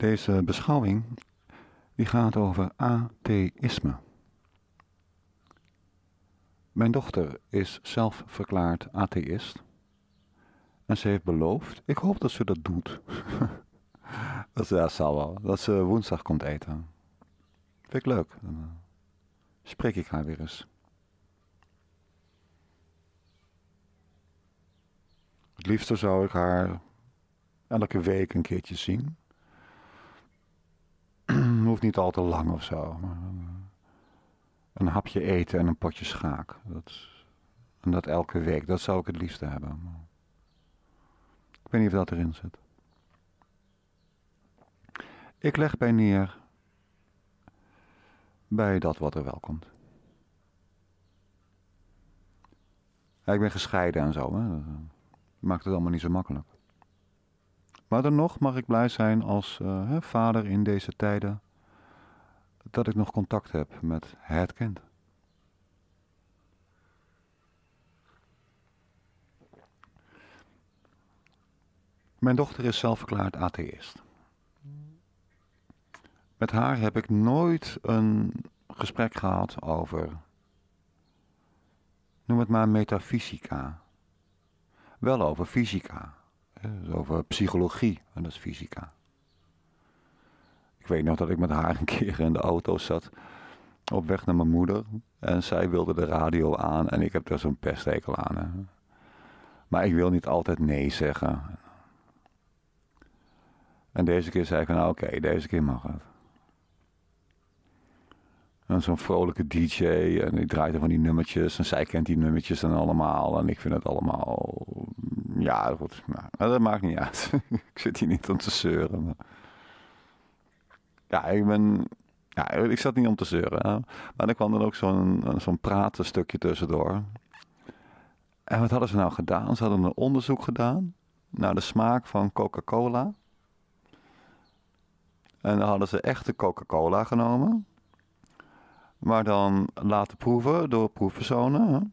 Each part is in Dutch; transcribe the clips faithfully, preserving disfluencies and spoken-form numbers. Deze beschouwing die gaat over atheïsme. Mijn dochter is zelfverklaard atheïst. En ze heeft beloofd, ik hoop dat ze dat doet. dat, ze, dat zal wel, dat ze woensdag komt eten. Vind ik leuk. Dan spreek ik haar weer eens. Het liefste zou ik haar elke week een keertje zien. Hoeft niet al te lang of zo. Maar een hapje eten en een potje schaak. Dat, en dat elke week, dat zou ik het liefste hebben. Ik weet niet of dat erin zit. Ik leg bij neer bij dat wat er wel komt. Ja, ik ben gescheiden en zo, hè. Dat maakt het allemaal niet zo makkelijk. Maar dan nog mag ik blij zijn als uh, vader in deze tijden dat ik nog contact heb met het kind. Mijn dochter is zelfverklaard atheïst. Met haar heb ik nooit een gesprek gehad over, noem het maar metafysica. Wel over fysica. Dus over psychologie, en dat is fysica. Ik weet nog dat ik met haar een keer in de auto zat, op weg naar mijn moeder. En zij wilde de radio aan en ik heb daar zo'n pestekel aan. Hè. Maar ik wil niet altijd nee zeggen. En deze keer zei ik, nou oké, okay, deze keer mag het. En zo'n vrolijke D J, en die draait er van die nummertjes, en zij kent die nummertjes dan allemaal, en ik vind het allemaal, ja goed, nou, dat maakt niet uit. Ik zit hier niet om te zeuren. Maar... Ja, ik ben, ja, ik zat niet om te zeuren. Hè. Maar er kwam dan ook zo'n zo'n pratenstukje tussendoor. En wat hadden ze nou gedaan? Ze hadden een onderzoek gedaan naar de smaak van Coca-Cola. En dan hadden ze echte Coca-Cola genomen. Maar dan laten proeven door proefpersonen.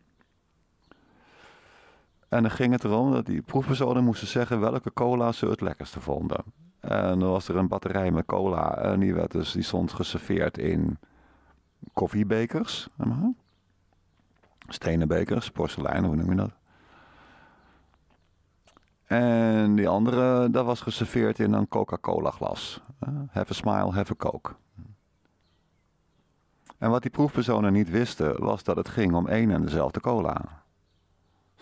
En dan ging het erom dat die proefpersonen moesten zeggen welke cola ze het lekkerste vonden. En dan was er een batterij met cola. En die, werd dus, die stond geserveerd in koffiebekers. Stenen bekers, porselein, hoe noem je dat? En die andere, dat was geserveerd in een Coca-Cola glas. Have a smile, have a coke. En wat die proefpersonen niet wisten, was dat het ging om één en dezelfde cola.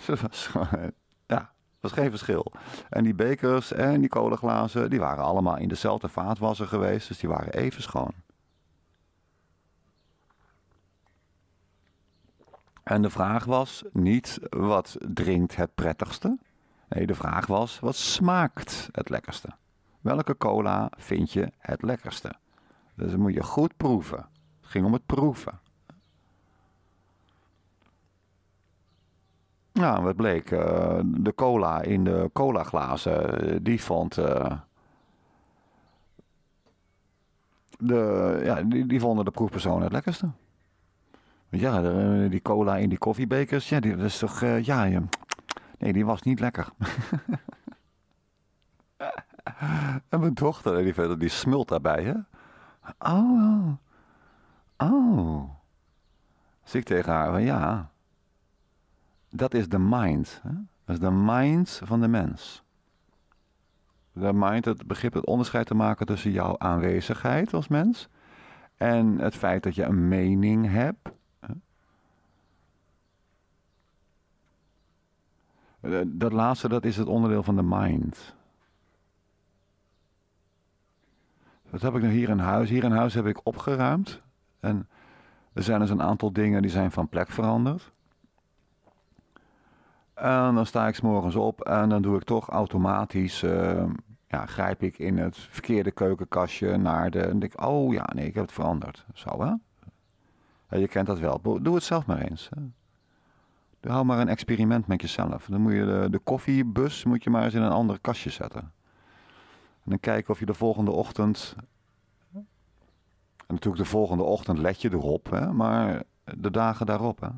Dus was, ja, was geen verschil. En die bekers en die colaglazen, die waren allemaal in dezelfde vaatwasser geweest, dus die waren even schoon. En de vraag was niet, wat drinkt het prettigste? Nee, de vraag was, wat smaakt het lekkerste? Welke cola vind je het lekkerste? Dus dat moet je goed proeven. Het ging om het proeven. Nou, wat bleek, uh, de cola in de colaglazen, die vond... Uh, de, ja, die, die vonden de proefpersonen het lekkerste. Ja, de, die cola in die koffiebekers, ja, die, dat is toch... Uh, ja, je, nee, die was niet lekker. En mijn dochter, die, verder, die smult daarbij, hè. Oh, oh. Dus ik tegen haar, van ja... Dat is de mind. Hè? Dat is de mind van de mens. De mind, het begrip, het onderscheid te maken tussen jouw aanwezigheid als mens en het feit dat je een mening hebt. Dat laatste, dat is het onderdeel van de mind. Dat heb ik nog hier in huis. Hier in huis heb ik opgeruimd. En er zijn dus een aantal dingen die zijn van plek veranderd. En dan sta ik 's morgens op en dan doe ik toch automatisch, uh, ja, grijp ik in het verkeerde keukenkastje naar de... En denk ik, oh ja, nee, ik heb het veranderd. Zo, hè? Ja, je kent dat wel. Doe het zelf maar eens. Hè? Hou maar een experiment met jezelf. Dan moet je de, de koffiebus moet je maar eens in een ander kastje zetten. En dan kijken of je de volgende ochtend... En natuurlijk de volgende ochtend let je erop, hè? Maar de dagen daarop, hè?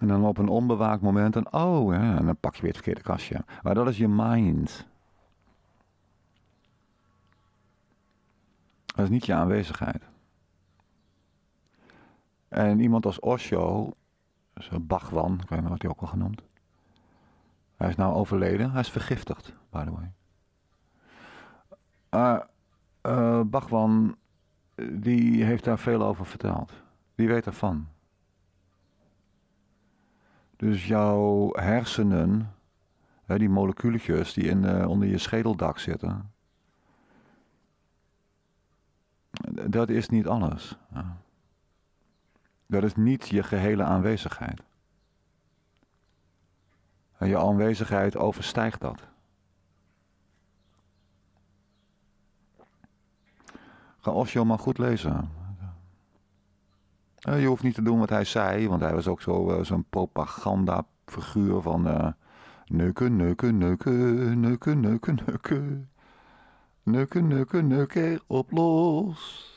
En dan op een onbewaakt moment, en oh ja, en dan pak je weer het verkeerde kastje. Maar dat is je mind. Dat is niet je aanwezigheid. En iemand als Osho, Bagwan, ik weet niet, wordt hij ook wel genoemd. Hij is nou overleden, hij is vergiftigd, by the way. Uh, uh, Bagwan, die heeft daar veel over verteld. Die weet ervan. Dus jouw hersenen, hè, die moleculetjes die in, uh, onder je schedeldak zitten, dat is niet alles. Ja. Dat is niet je gehele aanwezigheid. En je aanwezigheid overstijgt dat. Ga Osho maar goed lezen. Je hoeft niet te doen wat hij zei, want hij was ook zo, uh, zo'n propagandafiguur van uh, neuken, neuken, neuken, neuken, neuken, neuken, neuken, neuken, neuken, op los.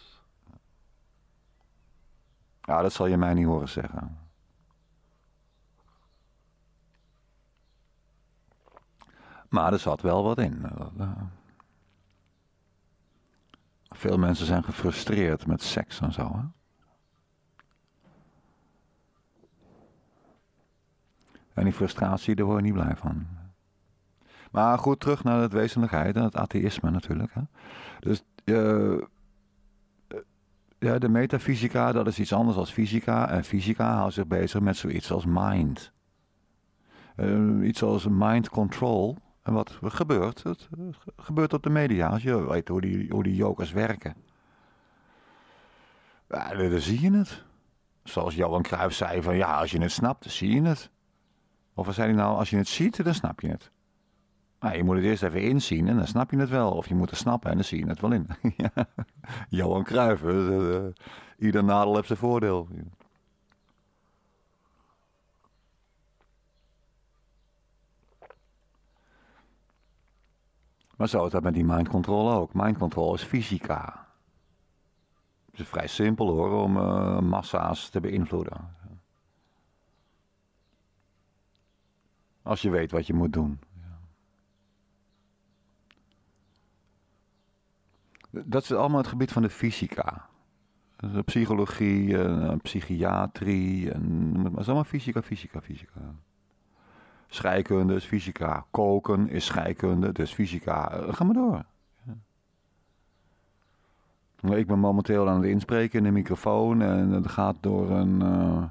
Ja, dat zal je mij niet horen zeggen. Maar er zat wel wat in. Veel mensen zijn gefrustreerd met seks en zo, hè? En die frustratie, daar word je niet blij van. Maar goed, terug naar de wezenlijkheid en het atheïsme natuurlijk, hè? Dus uh, ja, de metafysica, dat is iets anders dan fysica. En fysica houdt zich bezig met zoiets als mind. Uh, iets als mind control. En wat gebeurt? Het gebeurt op de media. Als je weet hoe die, hoe die jokers werken. Ja, dan zie je het. Zoals Johan Cruijff zei van ja, als je het snapt, dan zie je het. Of wat zei hij nou, als je het ziet, dan snap je het. Maar je moet het eerst even inzien en dan snap je het wel. Of je moet het snappen en dan zie je het wel in. Johan Cruijff. Dus, uh, ieder nadeel heeft zijn voordeel. Maar zo is dat met die mind control ook. Mind control is fysica. Het is vrij simpel hoor, om uh, massa's te beïnvloeden. Als je weet wat je moet doen. Dat is allemaal het gebied van de fysica. De psychologie, en psychiatrie, en, maar het is allemaal fysica, fysica, fysica. Scheikunde is fysica. Koken is scheikunde, dus fysica. Ga maar door. Ja. Ik ben momenteel aan het inspreken in de microfoon en dat gaat door een, uh,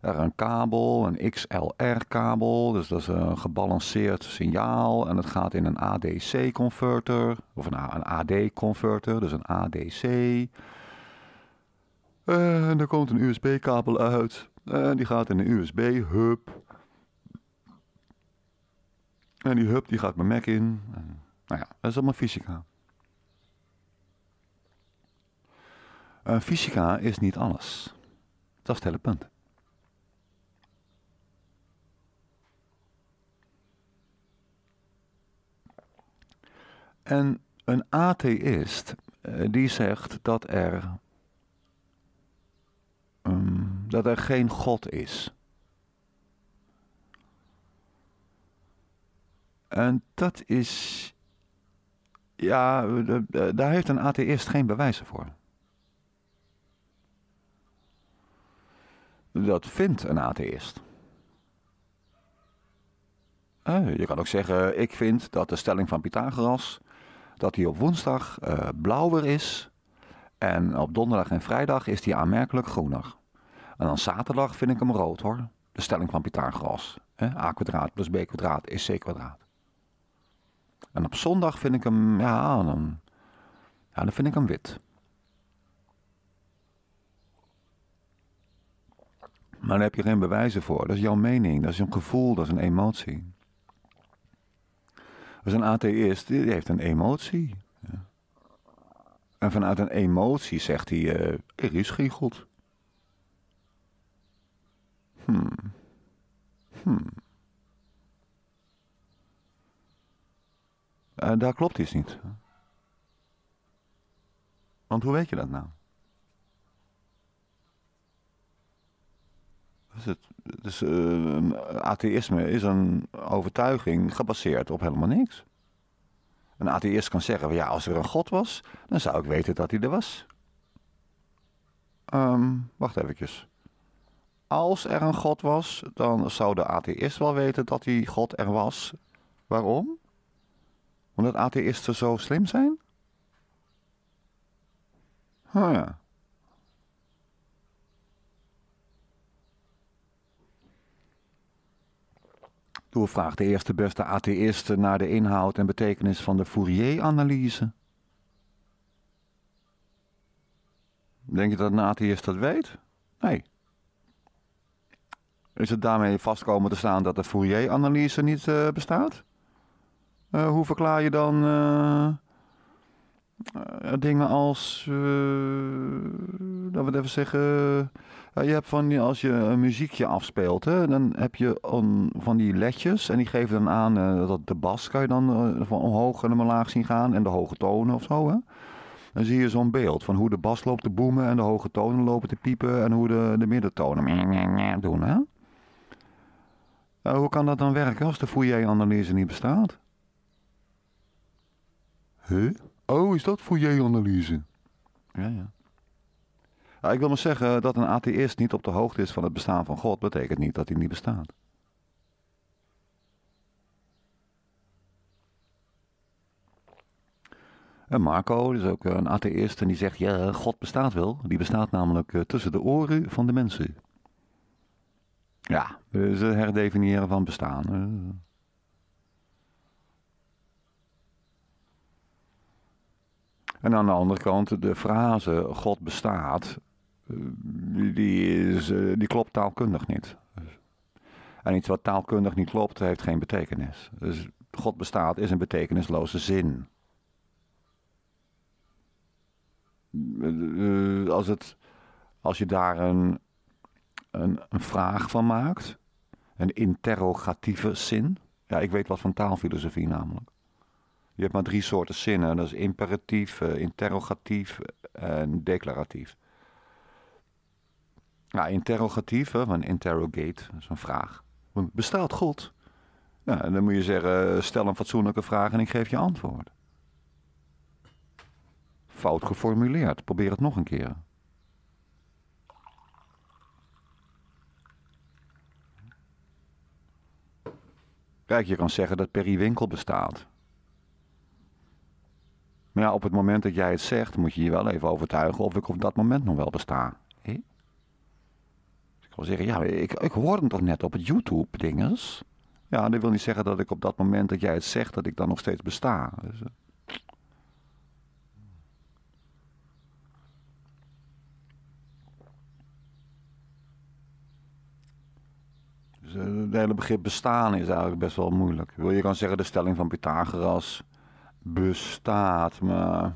een kabel, een X L R kabel. Dus dat is een gebalanceerd signaal en dat gaat in een A D C converter. Of een, een A D converter, dus een A D C. Uh, en er komt een U S B kabel uit. En uh, die gaat in een U S B hub. En die hub die gaat mijn Mac in. En, nou ja, dat is allemaal fysica. Uh, fysica is niet alles. Dat is het hele punt. En een atheïst uh, die zegt dat er, um, dat er geen God is. En dat is, ja, daar heeft een atheïst geen bewijzen voor. Dat vindt een atheïst. Uh, je kan ook zeggen, ik vind dat de stelling van Pythagoras, dat die op woensdag uh, blauwer is en op donderdag en vrijdag is die aanmerkelijk groener. En dan zaterdag vind ik hem rood hoor, de stelling van Pythagoras. Uh, a kwadraat plus b kwadraat is c kwadraat. En op zondag vind ik hem, ja dan, ja, dan vind ik hem wit. Maar daar heb je geen bewijzen voor. Dat is jouw mening, dat is een gevoel, dat is een emotie. Dus een atheïst, die heeft een emotie. Ja. En vanuit een emotie zegt hij, uh, er is geen God. Hmm. Hmm. Uh, daar klopt iets niet. Want hoe weet je dat nou? Dat is het, Dus uh, atheïsme is een overtuiging gebaseerd op helemaal niks. Een atheïst kan zeggen, ja, als er een God was, dan zou ik weten dat hij er was. Um, wacht eventjes. Als er een God was, dan zou de atheïst wel weten dat die God er was. Waarom? Omdat atheïsten zo slim zijn? Oh ja. Toen vraagt de eerste beste atheïst naar de inhoud en betekenis van de Fourier-analyse. Denk je dat een atheïst dat weet? Nee. Is het daarmee vastkomen te staan dat de Fourier-analyse niet uh, bestaat? Uh, hoe verklaar je dan uh, uh, dingen als, uh, laten we het even zeggen, uh, je hebt van, als je een muziekje afspeelt, hè, dan heb je on, van die ledjes en die geven dan aan uh, dat de bas kan je dan uh, van omhoog en omlaag zien gaan en de hoge tonen of zo, hè? Dan zie je zo'n beeld van hoe de bas loopt te boemen en de hoge tonen lopen te piepen en hoe de, de middentonen doen, hè? Uh, hoe kan dat dan werken als de Fourier-analyse niet bestaat? Huh? Oh, is dat Fourier-analyse? Ja, ja. Nou, ik wil maar zeggen dat een atheïst niet op de hoogte is van het bestaan van God, betekent niet dat hij niet bestaat. En Marco is ook een atheïst en die zegt, ja, God bestaat wel. Die bestaat namelijk tussen de oren van de mensen. Ja, dus het herdefiniëren van bestaan. En aan de andere kant, de frase God bestaat, die, is, die klopt taalkundig niet. En iets wat taalkundig niet klopt, heeft geen betekenis. Dus God bestaat is een betekenisloze zin. Als, het, als je daar een, een, een vraag van maakt, een interrogatieve zin. Ja, ik weet wat van taalfilosofie namelijk. Je hebt maar drie soorten zinnen. Dat is imperatief, interrogatief en declaratief. Nou, interrogatief, hè, van interrogate, dat is een vraag. Bestaat God? Ja, en dan moet je zeggen, stel een fatsoenlijke vraag en ik geef je antwoord. Fout geformuleerd. Probeer het nog een keer. Kijk, je kan zeggen dat Perry Winkel bestaat. Maar ja, op het moment dat jij het zegt, moet je je wel even overtuigen of ik op dat moment nog wel besta. He? Dus ik wil zeggen, ja, ik, ik hoorde hem toch net op het YouTube-dinges? Ja, dat wil niet zeggen dat ik op dat moment dat jij het zegt, dat ik dan nog steeds besta. Dus, uh... dus uh, het hele begrip bestaan is eigenlijk best wel moeilijk. Wil je kan zeggen de stelling van Pythagoras bestaat, maar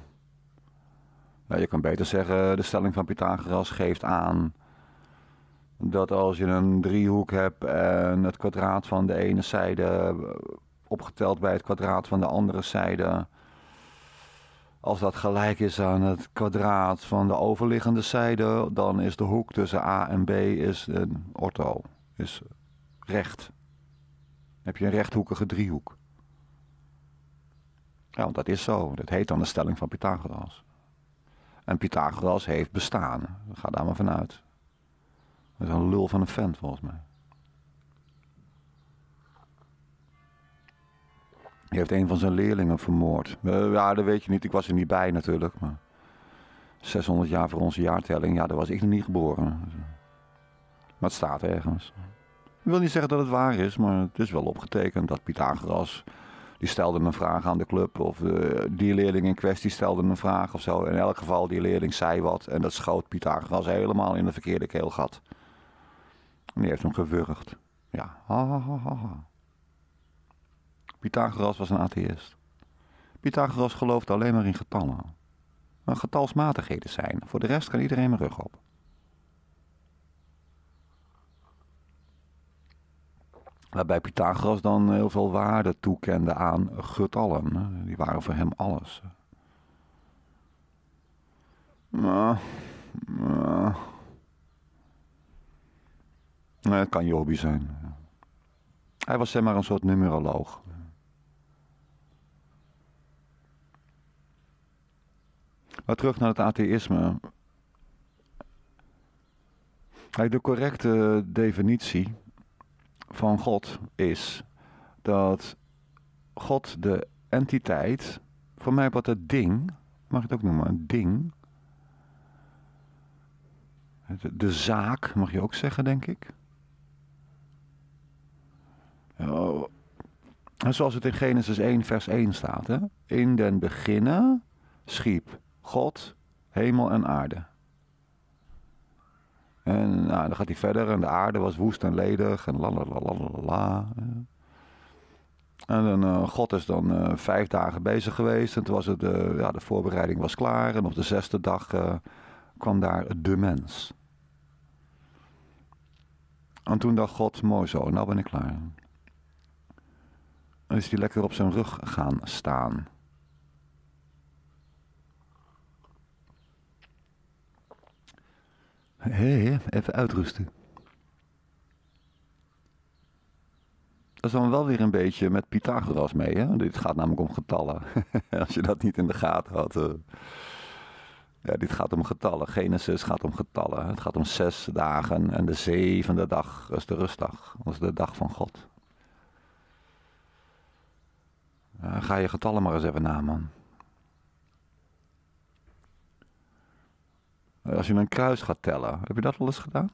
ja, je kan beter zeggen, de stelling van Pythagoras geeft aan dat als je een driehoek hebt en het kwadraat van de ene zijde opgeteld bij het kwadraat van de andere zijde, als dat gelijk is aan het kwadraat van de overliggende zijde, dan is de hoek tussen A en B is een ortho, is recht. Dan heb je een rechthoekige driehoek. Ja, want dat is zo. Dat heet dan de stelling van Pythagoras. En Pythagoras heeft bestaan. Ga daar maar vanuit. Dat is een lul van een vent, volgens mij. Hij heeft een van zijn leerlingen vermoord. Ja, dat weet je niet. Ik was er niet bij natuurlijk. Maar zeshonderd jaar voor onze jaartelling. Ja, daar was ik nog niet geboren. Maar het staat ergens. Ik wil niet zeggen dat het waar is, maar het is wel opgetekend dat Pythagoras... Die stelden een vraag aan de club of uh, die leerling in kwestie stelde een vraag of zo. In elk geval, die leerling zei wat en dat schoot Pythagoras helemaal in de verkeerde keelgat. En die heeft hem gewurgd. Ja, ha, ha, ha, ha. Pythagoras was een atheïst. Pythagoras geloofde alleen maar in getallen. Maar getalsmatigheden zijn. Voor de rest kan iedereen mijn rug op. Waarbij Pythagoras dan heel veel waarde toekende aan getallen. Die waren voor hem alles. Maar, maar, Nee, het kan Jobi zijn. Hij was zeg maar een soort numeroloog. Maar terug naar het atheïsme. De correcte definitie van God is dat God de entiteit, voor mij wat het ding, mag ik het ook noemen, een ding, de zaak, mag je ook zeggen, denk ik. Oh. Zoals het in Genesis één vers één staat, hè? In den beginne schiep God hemel en aarde. En nou, dan gaat hij verder en de aarde was woest en ledig en la. En dan, uh, God is dan uh, vijf dagen bezig geweest en toen was het, uh, ja, de voorbereiding was klaar en op de zesde dag uh, kwam daar de mens. En toen dacht God, mooi zo, nou ben ik klaar. En is hij lekker op zijn rug gaan staan. Hé, hey, even uitrusten. Dat is dan wel weer een beetje met Pythagoras mee, hè? Dit gaat namelijk om getallen. Als je dat niet in de gaten had. Uh... Ja, dit gaat om getallen. Genesis gaat om getallen. Het gaat om zes dagen en de zevende dag is de rustdag. Dat is de dag van God. Uh, ga je getallen maar eens even na, man. Als je een kruis gaat tellen, heb je dat al eens gedaan?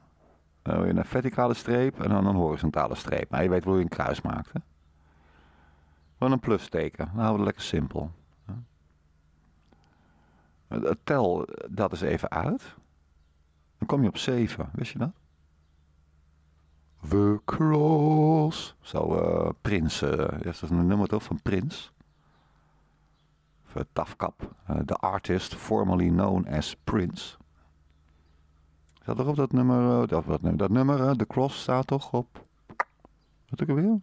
Dan wil je een verticale streep en dan een horizontale streep. Maar je weet hoe je een kruis maakt, hè? Gewoon een plusteken. Dan houden we het lekker simpel. Tel dat eens even uit. Dan kom je op zeven, wist je dat? The cross. Zo, uh, Prins. Uh, dat is een nummer toch van Prins? Of uh, Tafkap. Uh, the artist formerly known as Prince. Staat er op dat nummer? Uh, dat, dat, dat nummer, uh, The Cross, staat toch op? Wat ook alweer?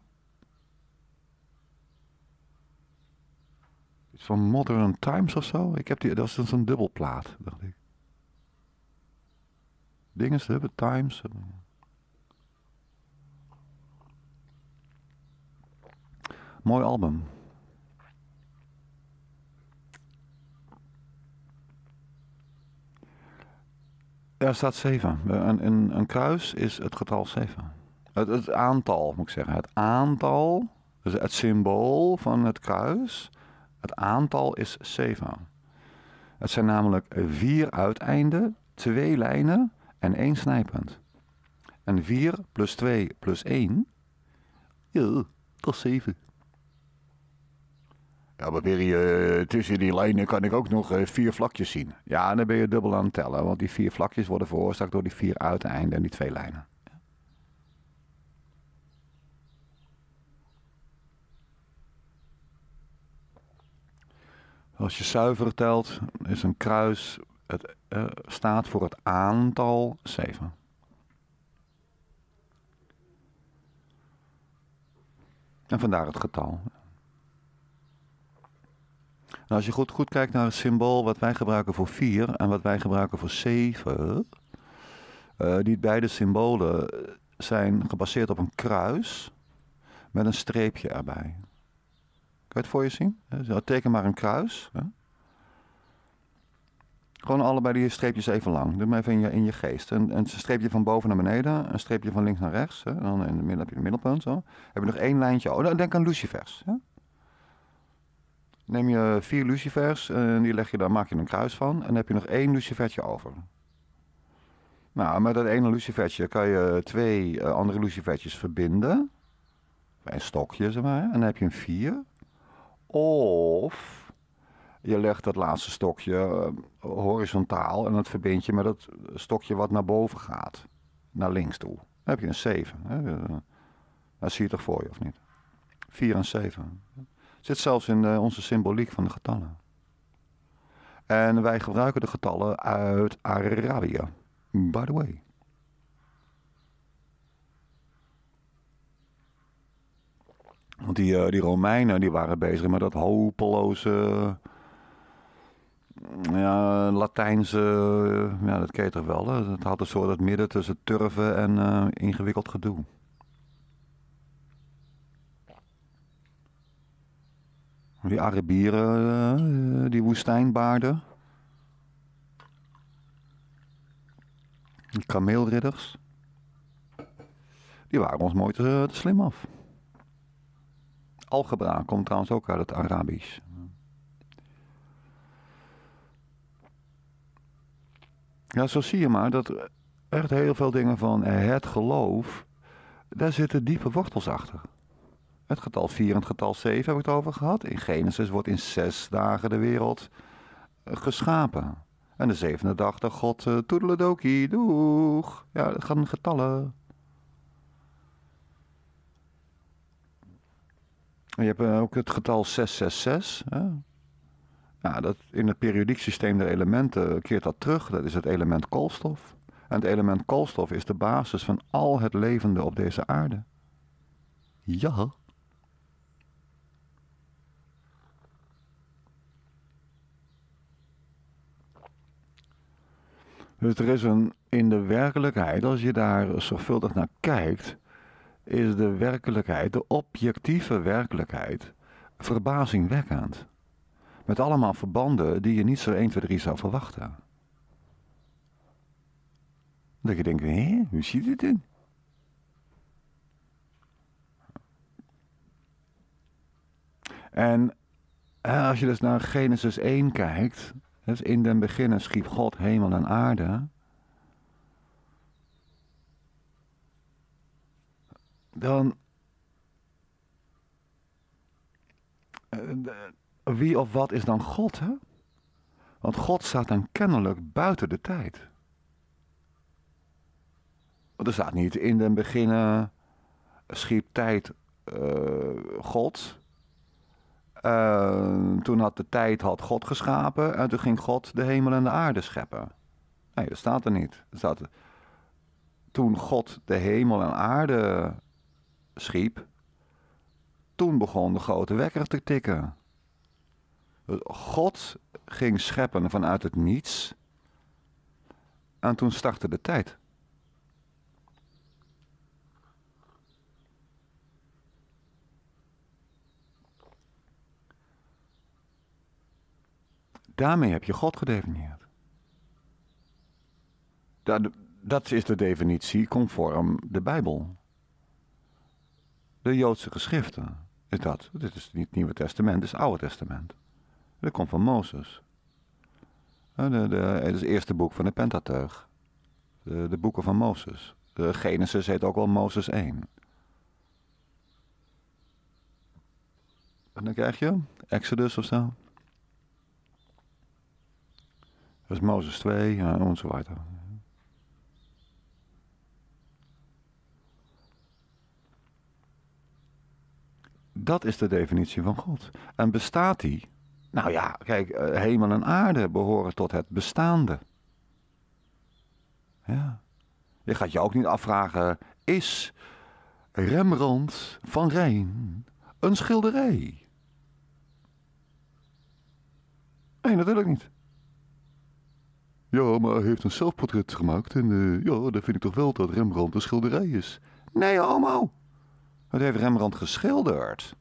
Iets van Modern Times of zo? Ik heb die, dat is zo'n dubbelplaat, dacht ik. Dingen hebben Times. Mooi album. Daar staat zeven. Een, een, een kruis is het getal zeven. Het, het aantal, moet ik zeggen. Het aantal, dus het symbool van het kruis, het aantal is zeven. Het zijn namelijk vier uiteinden, twee lijnen en één snijpunt. En vier plus twee plus één, ja, dat is zeven. Ja, maar weer tussen die lijnen kan ik ook nog vier vlakjes zien. Ja, en dan ben je dubbel aan het tellen, want die vier vlakjes worden veroorzaakt door die vier uiteinden en die twee lijnen. Als je zuiver telt, is een kruis, het uh, staat voor het aantal zeven. En vandaar het getal. En als je goed, goed kijkt naar het symbool wat wij gebruiken voor vier en wat wij gebruiken voor zeven. Uh, die beide symbolen zijn gebaseerd op een kruis met een streepje erbij. Kun je het voor je zien? Teken maar een kruis. Hè? Gewoon allebei die streepjes even lang. Doe maar even in je, in je geest. Een, een streepje van boven naar beneden. Een streepje van links naar rechts. Hè? En dan in het midden heb je de middelpunt. Zo. Heb je nog één lijntje. Oh, denk aan lucifers. Hè? Neem je vier lucifers. En die leg je, daar maak je een kruis van. En dan heb je nog één lucifertje over. Nou, met dat ene lucifertje kan je twee andere lucifertjes verbinden. Bij een stokje, zeg maar. Hè? En dan heb je een vier. Of je legt dat laatste stokje horizontaal en dat verbind je met het stokje wat naar boven gaat. Naar links toe. Dan heb je een zeven. Hè? Dat zie je toch voor je, of niet? vier en zeven. Zit zelfs in onze symboliek van de getallen. En wij gebruiken de getallen uit Arabië. By the way. Want die, die Romeinen die waren bezig met dat hopeloze ja, Latijnse, ja, dat ken je toch wel. Hè? Het had een soort het midden tussen turven en uh, ingewikkeld gedoe. Die Arabieren, uh, die woestijnbaarden. Die kameelridders. Die waren ons mooi te, te slim af. Algebra komt trouwens ook uit het Arabisch. Ja, zo zie je maar dat echt heel veel dingen van het geloof, daar zitten diepe wortels achter. Het getal vier en het getal zeven hebben we het over gehad. In Genesis wordt in zes dagen de wereld geschapen. En de zevende dag dacht God, uh, toedeledokie, doeg. Ja, dat gaan getallen. Je hebt uh, ook het getal zeshonderdzesenzestig. Hè? Nou, dat in het periodiek systeem der elementen keert dat terug. Dat is het element koolstof. En het element koolstof is de basis van al het levende op deze aarde. Ja. Dus er is een, in de werkelijkheid, als je daar zorgvuldig naar kijkt, is de werkelijkheid, de objectieve werkelijkheid, verbazingwekkend. Met allemaal verbanden die je niet zo één, twee, drie zou verwachten. Dat je denkt, hé, hoe zit dit in? En als je dus naar Genesis één kijkt, dus in den beginnen schiep God hemel en aarde. Dan, wie of wat is dan God, hè? Want God staat dan kennelijk buiten de tijd. Want er staat niet in den beginnen schiep tijd uh, God. Uh, toen had de tijd had God geschapen en toen ging God de hemel en de aarde scheppen. Nee, dat staat er niet. Dat staat er. Toen God de hemel en aarde schiep, toen begon de grote wekker te tikken. God ging scheppen vanuit het niets en toen startte de tijd. Daarmee heb je God gedefinieerd. Dat, dat is de definitie conform de Bijbel. De Joodse geschriften is dat. Dit is niet het Nieuwe Testament, dit is het Oude Testament. Dat komt van Mozes. De, de, het is het eerste boek van de Pentateuch. De, de boeken van Mozes. De Genesis heet ook wel Mozes één. En dan krijg je Exodus of zo. Dat is Mozes twee en enzovoort. Dat is de definitie van God. En bestaat die? Nou ja, kijk, hemel en aarde behoren tot het bestaande. Ja. Je gaat je ook niet afvragen, is Rembrandt van Rijn een schilderij? Nee, natuurlijk niet. Ja, maar hij heeft een zelfportret gemaakt en uh, ja, dan vind ik toch wel dat Rembrandt een schilderij is. Nee, homo. Dat heeft Rembrandt geschilderd.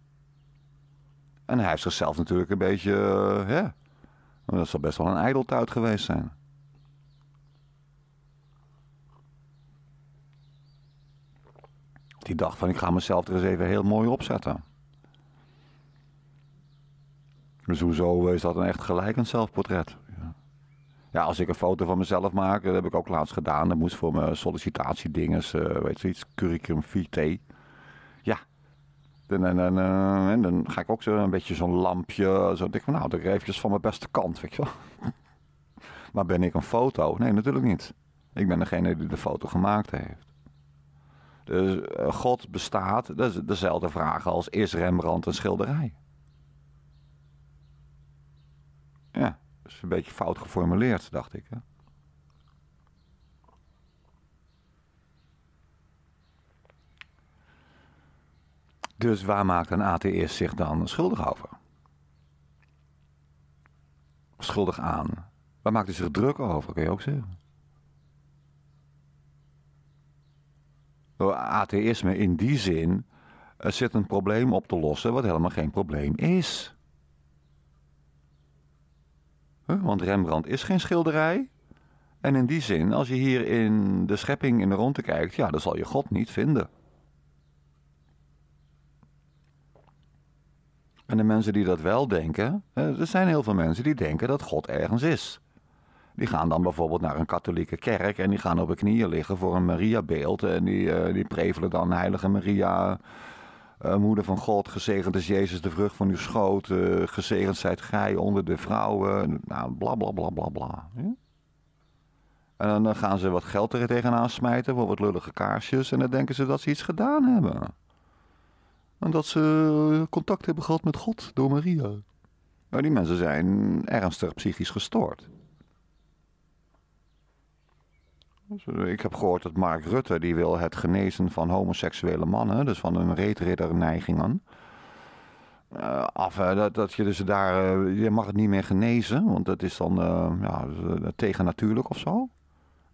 En hij heeft zichzelf natuurlijk een beetje, uh, hè. Dat zal best wel een ijdeltuit geweest zijn. Die dacht van, ik ga mezelf er eens even heel mooi opzetten. Dus hoezo is dat een echt gelijk een zelfportret? Ja, als ik een foto van mezelf maak, dat heb ik ook laatst gedaan. Dat moest voor mijn sollicitatiedinges, uh, weet je iets, curriculum vitae. Ja, en, en, en, en dan ga ik ook zo een beetje zo'n lampje, zo denk ik van nou, dat ik eventjes van mijn beste kant, weet je wel. Maar ben ik een foto? Nee, natuurlijk niet. Ik ben degene die de foto gemaakt heeft. Dus uh, God bestaat, dat is dezelfde vraag als, is Rembrandt een schilderij? Ja. Een beetje fout geformuleerd, dacht ik. Hè? Dus waar maakt een atheïst zich dan schuldig over? schuldig aan? Waar maakt u zich druk over, kun je ook zeggen? Door atheïsme in die zin er zit een probleem op te lossen wat helemaal geen probleem is. Huh? Want Rembrandt is geen schilderij. En in die zin, als je hier in de schepping in de ronde kijkt, ja, dan zal je God niet vinden. En de mensen die dat wel denken, er zijn heel veel mensen die denken dat God ergens is. Die gaan dan bijvoorbeeld naar een katholieke kerk en die gaan op hun knieën liggen voor een Mariabeeld. En die, uh, die prevelen dan Heilige Maria, uh, moeder van God, gezegend is Jezus de vrucht van uw schoot. Uh, gezegend zijt gij onder de vrouwen, nou, bla bla bla bla bla. Ja? En dan gaan ze wat geld er tegenaan smijten voor wat lullige kaarsjes en dan denken ze dat ze iets gedaan hebben. En dat ze contact hebben gehad met God door Maria. Maar die mensen zijn ernstig psychisch gestoord. Ik heb gehoord dat Mark Rutte, die wil het genezen van homoseksuele mannen, dus van hun reetridderneigingen, uh, af. Dat, dat je dus daar, uh, je mag het niet meer genezen, want dat is dan uh, ja, tegennatuurlijk of zo.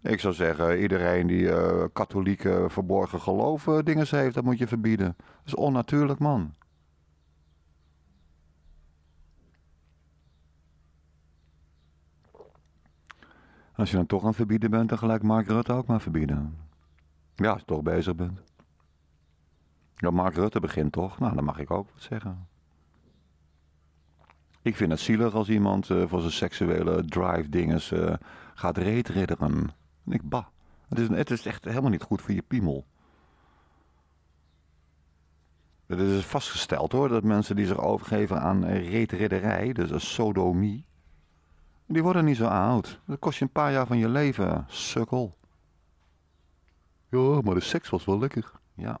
Ik zou zeggen, iedereen die uh, katholieke verborgen geloven dingen heeft, dat moet je verbieden. Dat is onnatuurlijk, man. Als je dan toch aan het verbieden bent, dan gelijk Mark Rutte ook maar verbieden. Ja, als je toch bezig bent. Ja, Mark Rutte begint toch? Nou, dan mag ik ook wat zeggen. Ik vind het zielig als iemand uh, voor zijn seksuele drive dinges uh, gaat reetridderen. En ik, bah, het is, het is echt helemaal niet goed voor je piemel. Het is vastgesteld hoor, dat mensen die zich overgeven aan reetridderij, dus een sodomie, die worden niet zo oud. Dat kost je een paar jaar van je leven, sukkel. Ja, maar de seks was wel lekker. Ja.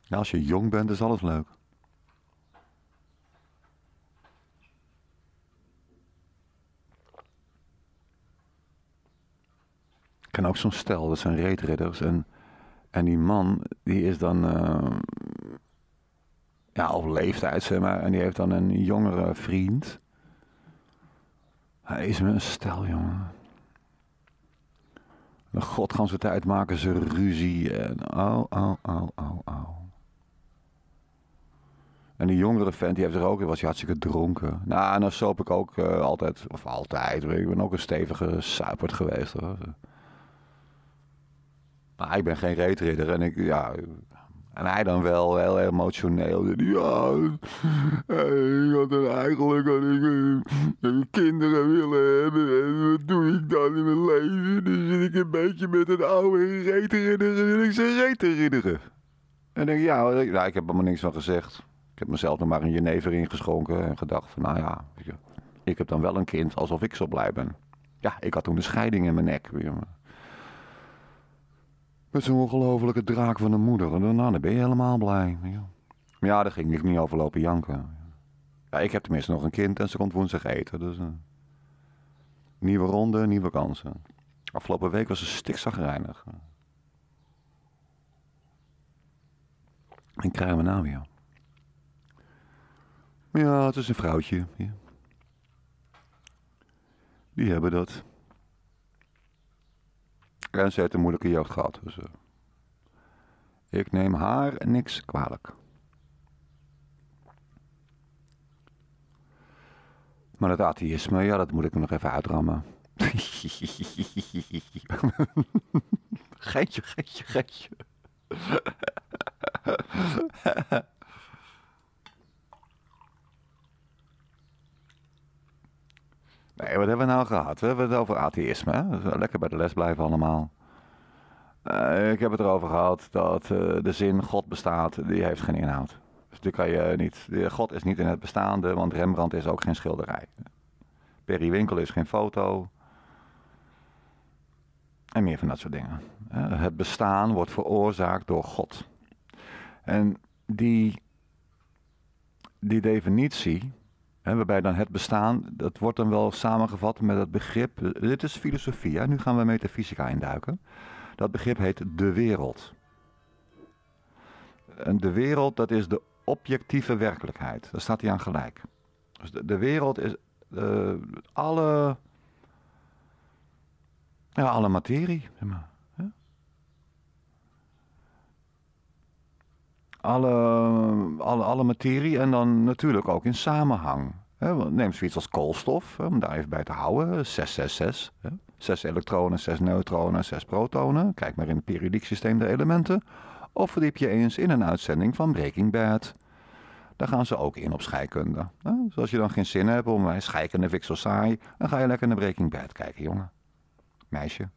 Ja, als je jong bent is alles leuk. Ik ken ook zo'n stel, dat zijn reetridders. En, en die man, die is dan... Uh, ja, op leeftijd, zeg maar. En die heeft dan een jongere vriend. Hij is me een stel, jongen. De godganse tijd maken ze ruzie. En oh, oh, oh, oh, oh. En die jongere vent, die heeft er ook, was hij hartstikke dronken. Nou, en dan soop ik ook uh, altijd, of altijd, ik ben ook een stevige suipert geweest. Hoor. Maar ik ben geen reetridder en ik, ja... En hij dan wel heel emotioneel. Ja, ik had er eigenlijk kinderen willen hebben. En wat doe ik dan in mijn leven? Dan zit ik een beetje met een oude reetridderen. En ik zeg reetridderen. En denk ik, ja, nou, ik heb er maar niks van gezegd. Ik heb mezelf nog maar een jenever ingeschonken. En gedacht van, nou ja, ik heb dan wel een kind. Alsof ik zo blij ben. Ja, ik had toen de scheiding in mijn nek. Met zo'n ongelofelijke draak van een moeder. En nou, dan ben je helemaal blij. Maar ja, daar ging ik niet over lopen janken. Ja, ik heb tenminste nog een kind en ze komt woensdag eten. Dus, uh, nieuwe ronde, nieuwe kansen. Afgelopen week was ze stikzagrijnig. En krijgen we nou weer. Maar ja, het is een vrouwtje. Ja. Die hebben dat. En ze heeft een moeilijke jeugd gehad. Dus, uh, ik neem haar niks kwalijk. Maar dat atheïsme, ja, dat moet ik nog even uitrammen. Geitje, geitje, geitje. Nee, wat hebben we nou gehad? We hebben het over atheïsme. Hè? Lekker bij de les blijven allemaal. Uh, ik heb het erover gehad dat uh, de zin God bestaat, die heeft geen inhoud. Dus die kan je niet... God is niet in het bestaande, want Rembrandt is ook geen schilderij. Perry Winkel is geen foto. En meer van dat soort dingen. Uh, het bestaan wordt veroorzaakt door God. En die, die definitie... He, waarbij dan het bestaan, dat wordt dan wel samengevat met het begrip, dit is filosofie, hè? Nu gaan we metafysica induiken. Dat begrip heet de wereld. En de wereld, dat is de objectieve werkelijkheid. Daar staat hij aan gelijk. Dus de, de wereld is uh, alle, ja, alle materie, zeg maar. Alle, alle, alle materie en dan natuurlijk ook in samenhang. Neem zoiets als koolstof, om daar even bij te houden. zes zes zes. Zes elektronen, zes neutronen, zes protonen. Kijk maar in het periodiek systeem der elementen. Of verdiep je eens in een uitzending van Breaking Bad. Daar gaan ze ook in op scheikunde. Dus als je dan geen zin hebt om scheikunde vind ik zo saai, dan ga je lekker naar Breaking Bad kijken, jongen. Meisje.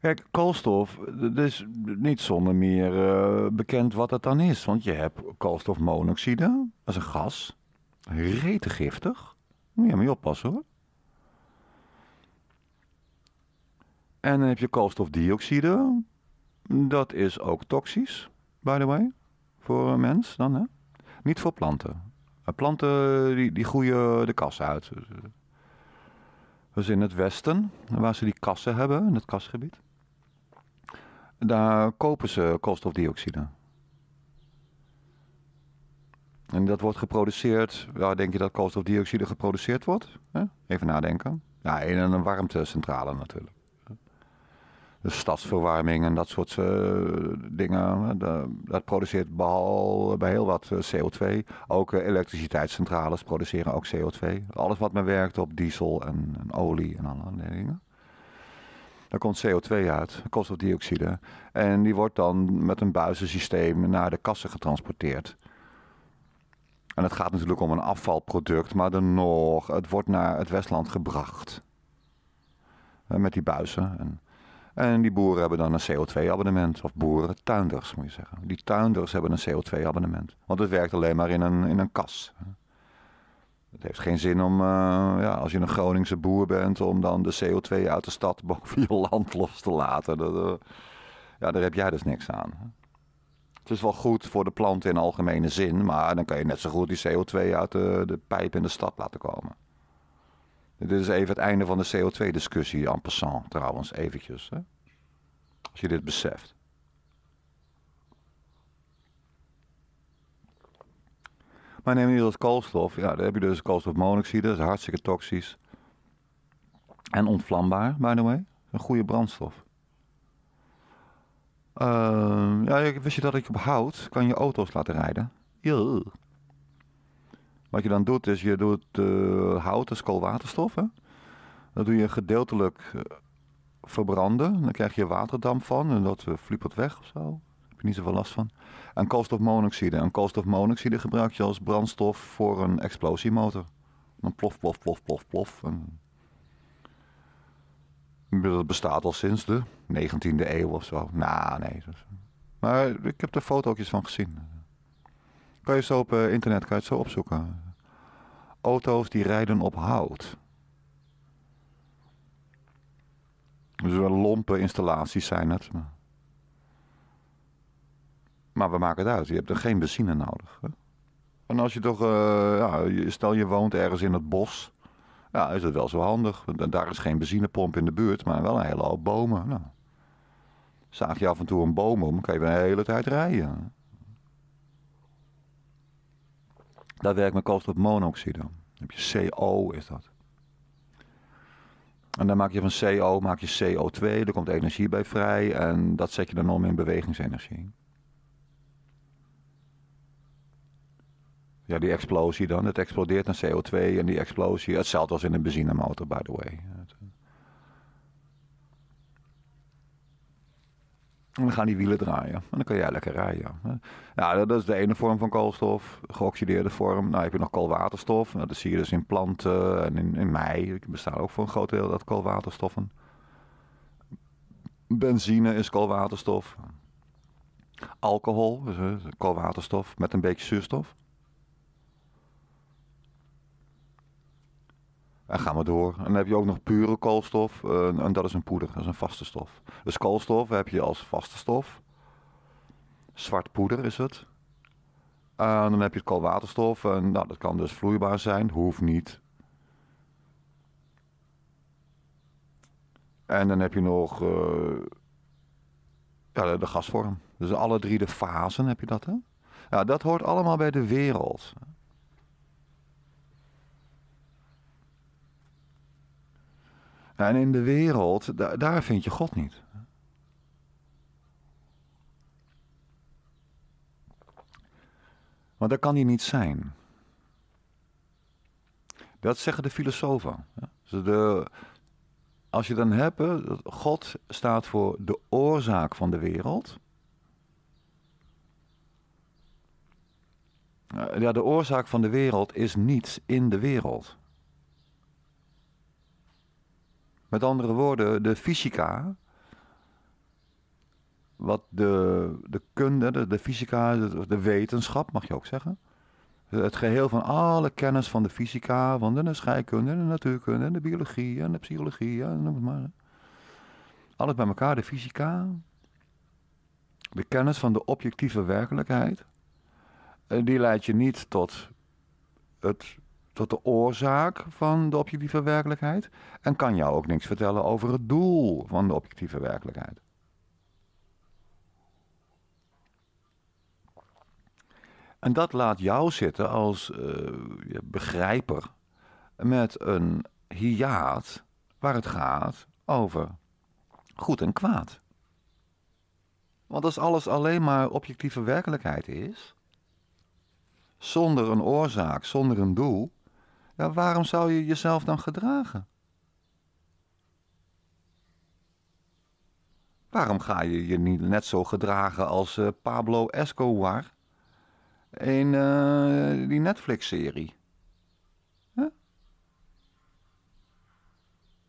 Kijk, koolstof, het is niet zonder meer uh, bekend wat het dan is. Want je hebt koolstofmonoxide, dat is een gas. Retegiftig. Moet je mee oppassen hoor. En dan heb je koolstofdioxide. Dat is ook toxisch, by the way. Voor een mens dan, hè. Niet voor planten. Planten die, die groeien de kas uit. Dus in het westen, waar ze die kassen hebben, in het kasgebied. Daar kopen ze koolstofdioxide. En dat wordt geproduceerd, waar denk je dat koolstofdioxide geproduceerd wordt? Even nadenken. Ja, in een warmtecentrale natuurlijk. Dus stadsverwarming en dat soort uh, dingen, dat produceert behalve bij heel wat C O twee. Ook uh, elektriciteitscentrales produceren ook C O twee. Alles wat men werkt op diesel en, en olie en andere dingen. Daar komt C O twee uit, koolstofdioxide. En die wordt dan met een buizensysteem naar de kassen getransporteerd. En het gaat natuurlijk om een afvalproduct, maar dan nog, het wordt naar het Westland gebracht. Uh, met die buizen en... En die boeren hebben dan een C O twee abonnement. Of boeren, tuinders moet je zeggen. Die tuinders hebben een C O twee abonnement. Want het werkt alleen maar in een, in een kas. Het heeft geen zin om, uh, ja, als je een Groningse boer bent, om dan de C O twee uit de stad boven je land los te laten. Dat, uh, ja, daar heb jij dus niks aan. Het is wel goed voor de plant in algemene zin, maar dan kan je net zo goed die C O twee uit de, de pijp in de stad laten komen. Dit is even het einde van de C O twee discussie, en passant trouwens, eventjes. Hè? Als je dit beseft. Maar neem je dat koolstof, ja, dan heb je dus koolstofmonoxide, dat is hartstikke toxisch. En ontvlambaar, by the way. Een goede brandstof. Uh, ja, wist je dat ik op hout kan je auto's laten rijden? Ja. Wat je dan doet is, je doet uh, hout, dat is koolwaterstof. Hè? Dat doe je gedeeltelijk uh, verbranden. Dan krijg je waterdamp van en dat uh, fliepert weg of zo. Daar heb je niet zoveel last van. En koolstofmonoxide. En koolstofmonoxide gebruik je als brandstof voor een explosiemotor. Dan plof, plof, plof, plof, plof. En dat bestaat al sinds de negentiende eeuw of zo. Nou, nah, nee. Maar ik heb er fotootjes van gezien. Kan je zo op uh, internet, kan je het zo opzoeken. Auto's die rijden op hout. Dus wel lompe installaties zijn het. Maar, maar we maken het uit. Je hebt er geen benzine nodig. Hè? En als je toch, uh, ja, stel je woont ergens in het bos. Ja, is dat wel zo handig. Daar is geen benzinepomp in de buurt, maar wel een hele hoop bomen. Nou, zaag je af en toe een boom om, kan je de hele tijd rijden. Daar werkt met koolstofmonoxide. Dan heb je C O, is dat. En dan maak je van C O, maak je C O twee, er komt energie bij vrij en dat zet je dan om in bewegingsenergie. Ja, die explosie dan, het explodeert naar C O twee en die explosie, hetzelfde als in een benzinemotor, by the way. En dan gaan die wielen draaien. En dan kan jij lekker rijden. Nou, dat is de ene vorm van koolstof. Geoxideerde vorm. Nou heb je nog koolwaterstof. Nou, dat zie je dus in planten en in, in mei. Er bestaan ook voor een groot deel dat koolwaterstoffen. Benzine is koolwaterstof. Alcohol is koolwaterstof met een beetje zuurstof. En gaan we door. En dan heb je ook nog pure koolstof. Uh, en dat is een poeder, dat is een vaste stof. Dus koolstof heb je als vaste stof. Zwart poeder is het. Uh, en dan heb je het koolwaterstof. En nou, dat kan dus vloeibaar zijn, hoeft niet. En dan heb je nog uh, ja, de, de gasvorm. Dus alle drie de fasen heb je dat, hè? Ja, dat hoort allemaal bij de wereld. En in de wereld, da daar vind je God niet. Want daar kan hij niet zijn. Dat zeggen de filosofen. Dus de, als je dan hebt, God staat voor de oorzaak van de wereld. Ja, de oorzaak van de wereld is niets in de wereld. Met andere woorden, de fysica, wat de, de kunde, de, de fysica, de, de wetenschap, mag je ook zeggen. Het geheel van alle kennis van de fysica, van de scheikunde, de natuurkunde, en de biologie en de psychologie, en noem het maar. Alles bij elkaar, de fysica, de kennis van de objectieve werkelijkheid, die leidt je niet tot, het, tot de oorzaak van de objectieve werkelijkheid en kan jou ook niks vertellen over het doel van de objectieve werkelijkheid. En dat laat jou zitten als uh, begrijper met een hiaat waar het gaat over goed en kwaad. Want als alles alleen maar objectieve werkelijkheid is, zonder een oorzaak, zonder een doel, ja, waarom zou je jezelf dan gedragen? Waarom ga je je niet net zo gedragen als uh, Pablo Escobar in uh, die Netflix-serie? Huh?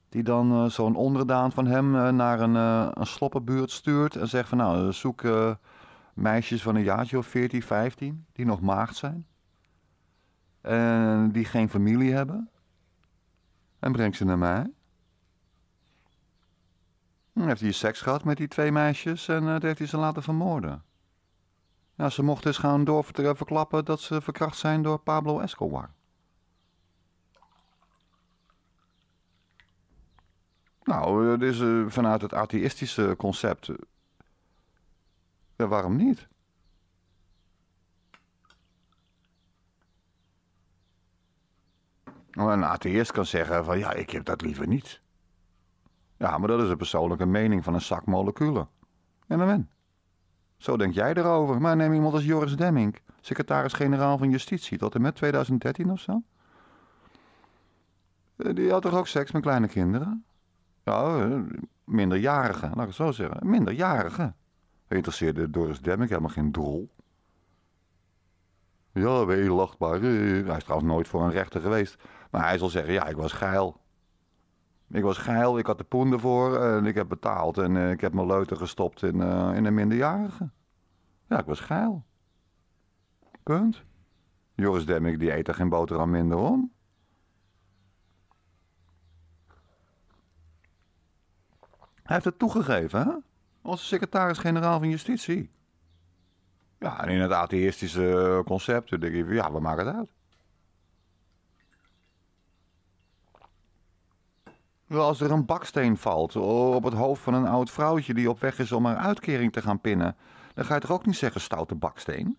Die dan uh, zo'n onderdaan van hem uh, naar een, uh, een sloppenbuurt stuurt en zegt van nou, zoek uh, meisjes van een jaartje of veertien, vijftien, die nog maagd zijn. En die geen familie hebben. En breng ze naar mij. Dan heeft hij seks gehad met die twee meisjes en uh, heeft hij ze laten vermoorden. Nou, ze mochten eens gaan door verklappen dat ze verkracht zijn door Pablo Escobar. Nou, dat is uh, vanuit het atheïstische concept. Ja, waarom niet? Een atheïst kan zeggen van ja, ik heb dat liever niet. Ja, maar dat is een persoonlijke mening van een zak moleculen. En dan ben. Zo denk jij erover, maar neem iemand als Joris Demmink, secretaris-generaal van Justitie, tot en met twintig dertien of zo. Die had toch ook seks met kleine kinderen? Ja, minderjarigen, laat ik het zo zeggen. Minderjarigen. Interesseerde Joris Demmink helemaal geen drol. Ja, ben je lachbaar. Hij is trouwens nooit voor een rechter geweest. Maar hij zal zeggen, ja, ik was geil. Ik was geil, ik had de poen ervoor en ik heb betaald en uh, ik heb mijn leuter gestopt in, uh, in een minderjarige. Ja, ik was geil. Punt. Joris Demmink, die eet er geen boterham minder om. Hij heeft het toegegeven, hè? Onze secretaris-generaal van Justitie. Ja, en in het atheïstische concept denk ik, ja, we maken het uit. Als er een baksteen valt op het hoofd van een oud vrouwtje die op weg is om haar uitkering te gaan pinnen, dan ga je toch ook niet zeggen stoute baksteen?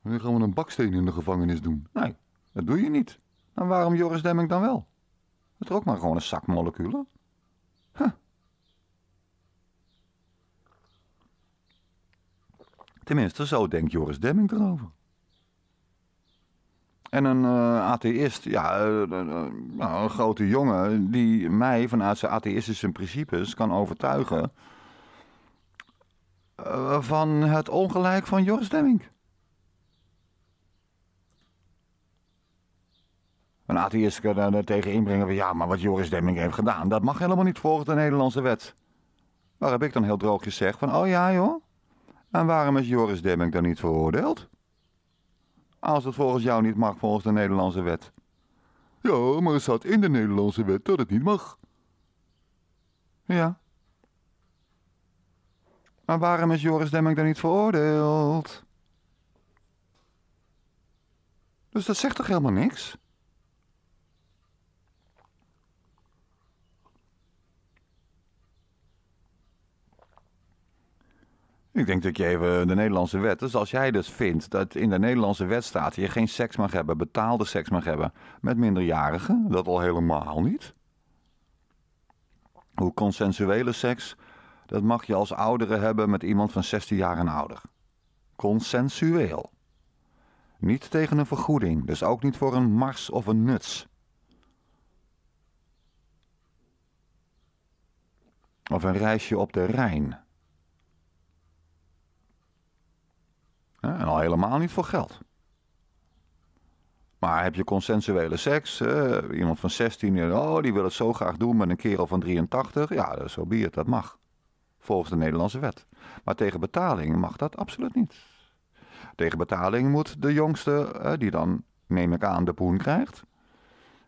Nu gaan we een baksteen in de gevangenis doen. Nee, dat doe je niet. Dan waarom Joris Demmink dan wel? Het is toch ook maar gewoon een zak moleculen? Huh. Tenminste, zo denkt Joris Demmink erover. En een uh, atheïst, ja, uh, uh, uh, nou, een grote jongen die mij vanuit zijn atheïstische principes kan overtuigen uh, van het ongelijk van Joris Demmink. Een atheïst kan daar tegen inbrengen van ja, maar wat Joris Demmink heeft gedaan, dat mag helemaal niet volgens de Nederlandse wet. Waar heb ik dan heel droog gezegd van, oh ja joh, en waarom is Joris Demmink dan niet veroordeeld? Als het volgens jou niet mag, volgens de Nederlandse wet. Ja, maar het staat in de Nederlandse wet dat het niet mag. Ja. Maar waarom is Joris Demmink dan niet veroordeeld? Dus dat zegt toch helemaal niks? Ik denk dat je even de Nederlandse wet... Dus als jij dus vindt dat in de Nederlandse wet staat... je geen seks mag hebben, betaalde seks mag hebben... met minderjarigen, dat al helemaal niet. Hoe consensuele seks... dat mag je als oudere hebben met iemand van zestien jaar en ouder. Consensueel. Niet tegen een vergoeding, dus ook niet voor een mars of een nuts... Of een reisje op de Rijn. En al helemaal niet voor geld. Maar heb je consensuele seks, uh, iemand van zestien, oh, die wil het zo graag doen met een kerel van drieëntachtig, ja, zo be het, dat mag. Volgens de Nederlandse wet. Maar tegen betaling mag dat absoluut niet. Tegen betaling moet de jongste, uh, die dan, neem ik aan, de poen krijgt.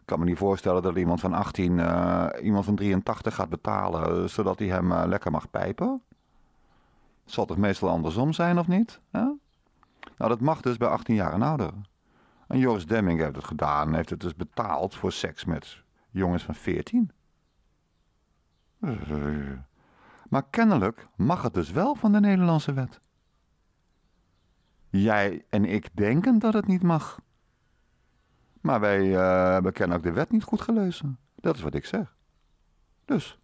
Ik kan me niet voorstellen dat iemand van achttien, uh, iemand van drieëntachtig gaat betalen, zodat hij hem uh, lekker mag pijpen. Zal toch meestal andersom zijn, of niet? Huh? Nou, dat mag dus bij achttien jaar en ouder. En Joris Demmink heeft het gedaan, heeft het dus betaald voor seks met jongens van veertien. Maar kennelijk mag het dus wel van de Nederlandse wet. Jij en ik denken dat het niet mag. Maar wij uh, bekennen ook de wet niet goed gelezen. Dat is wat ik zeg. Dus.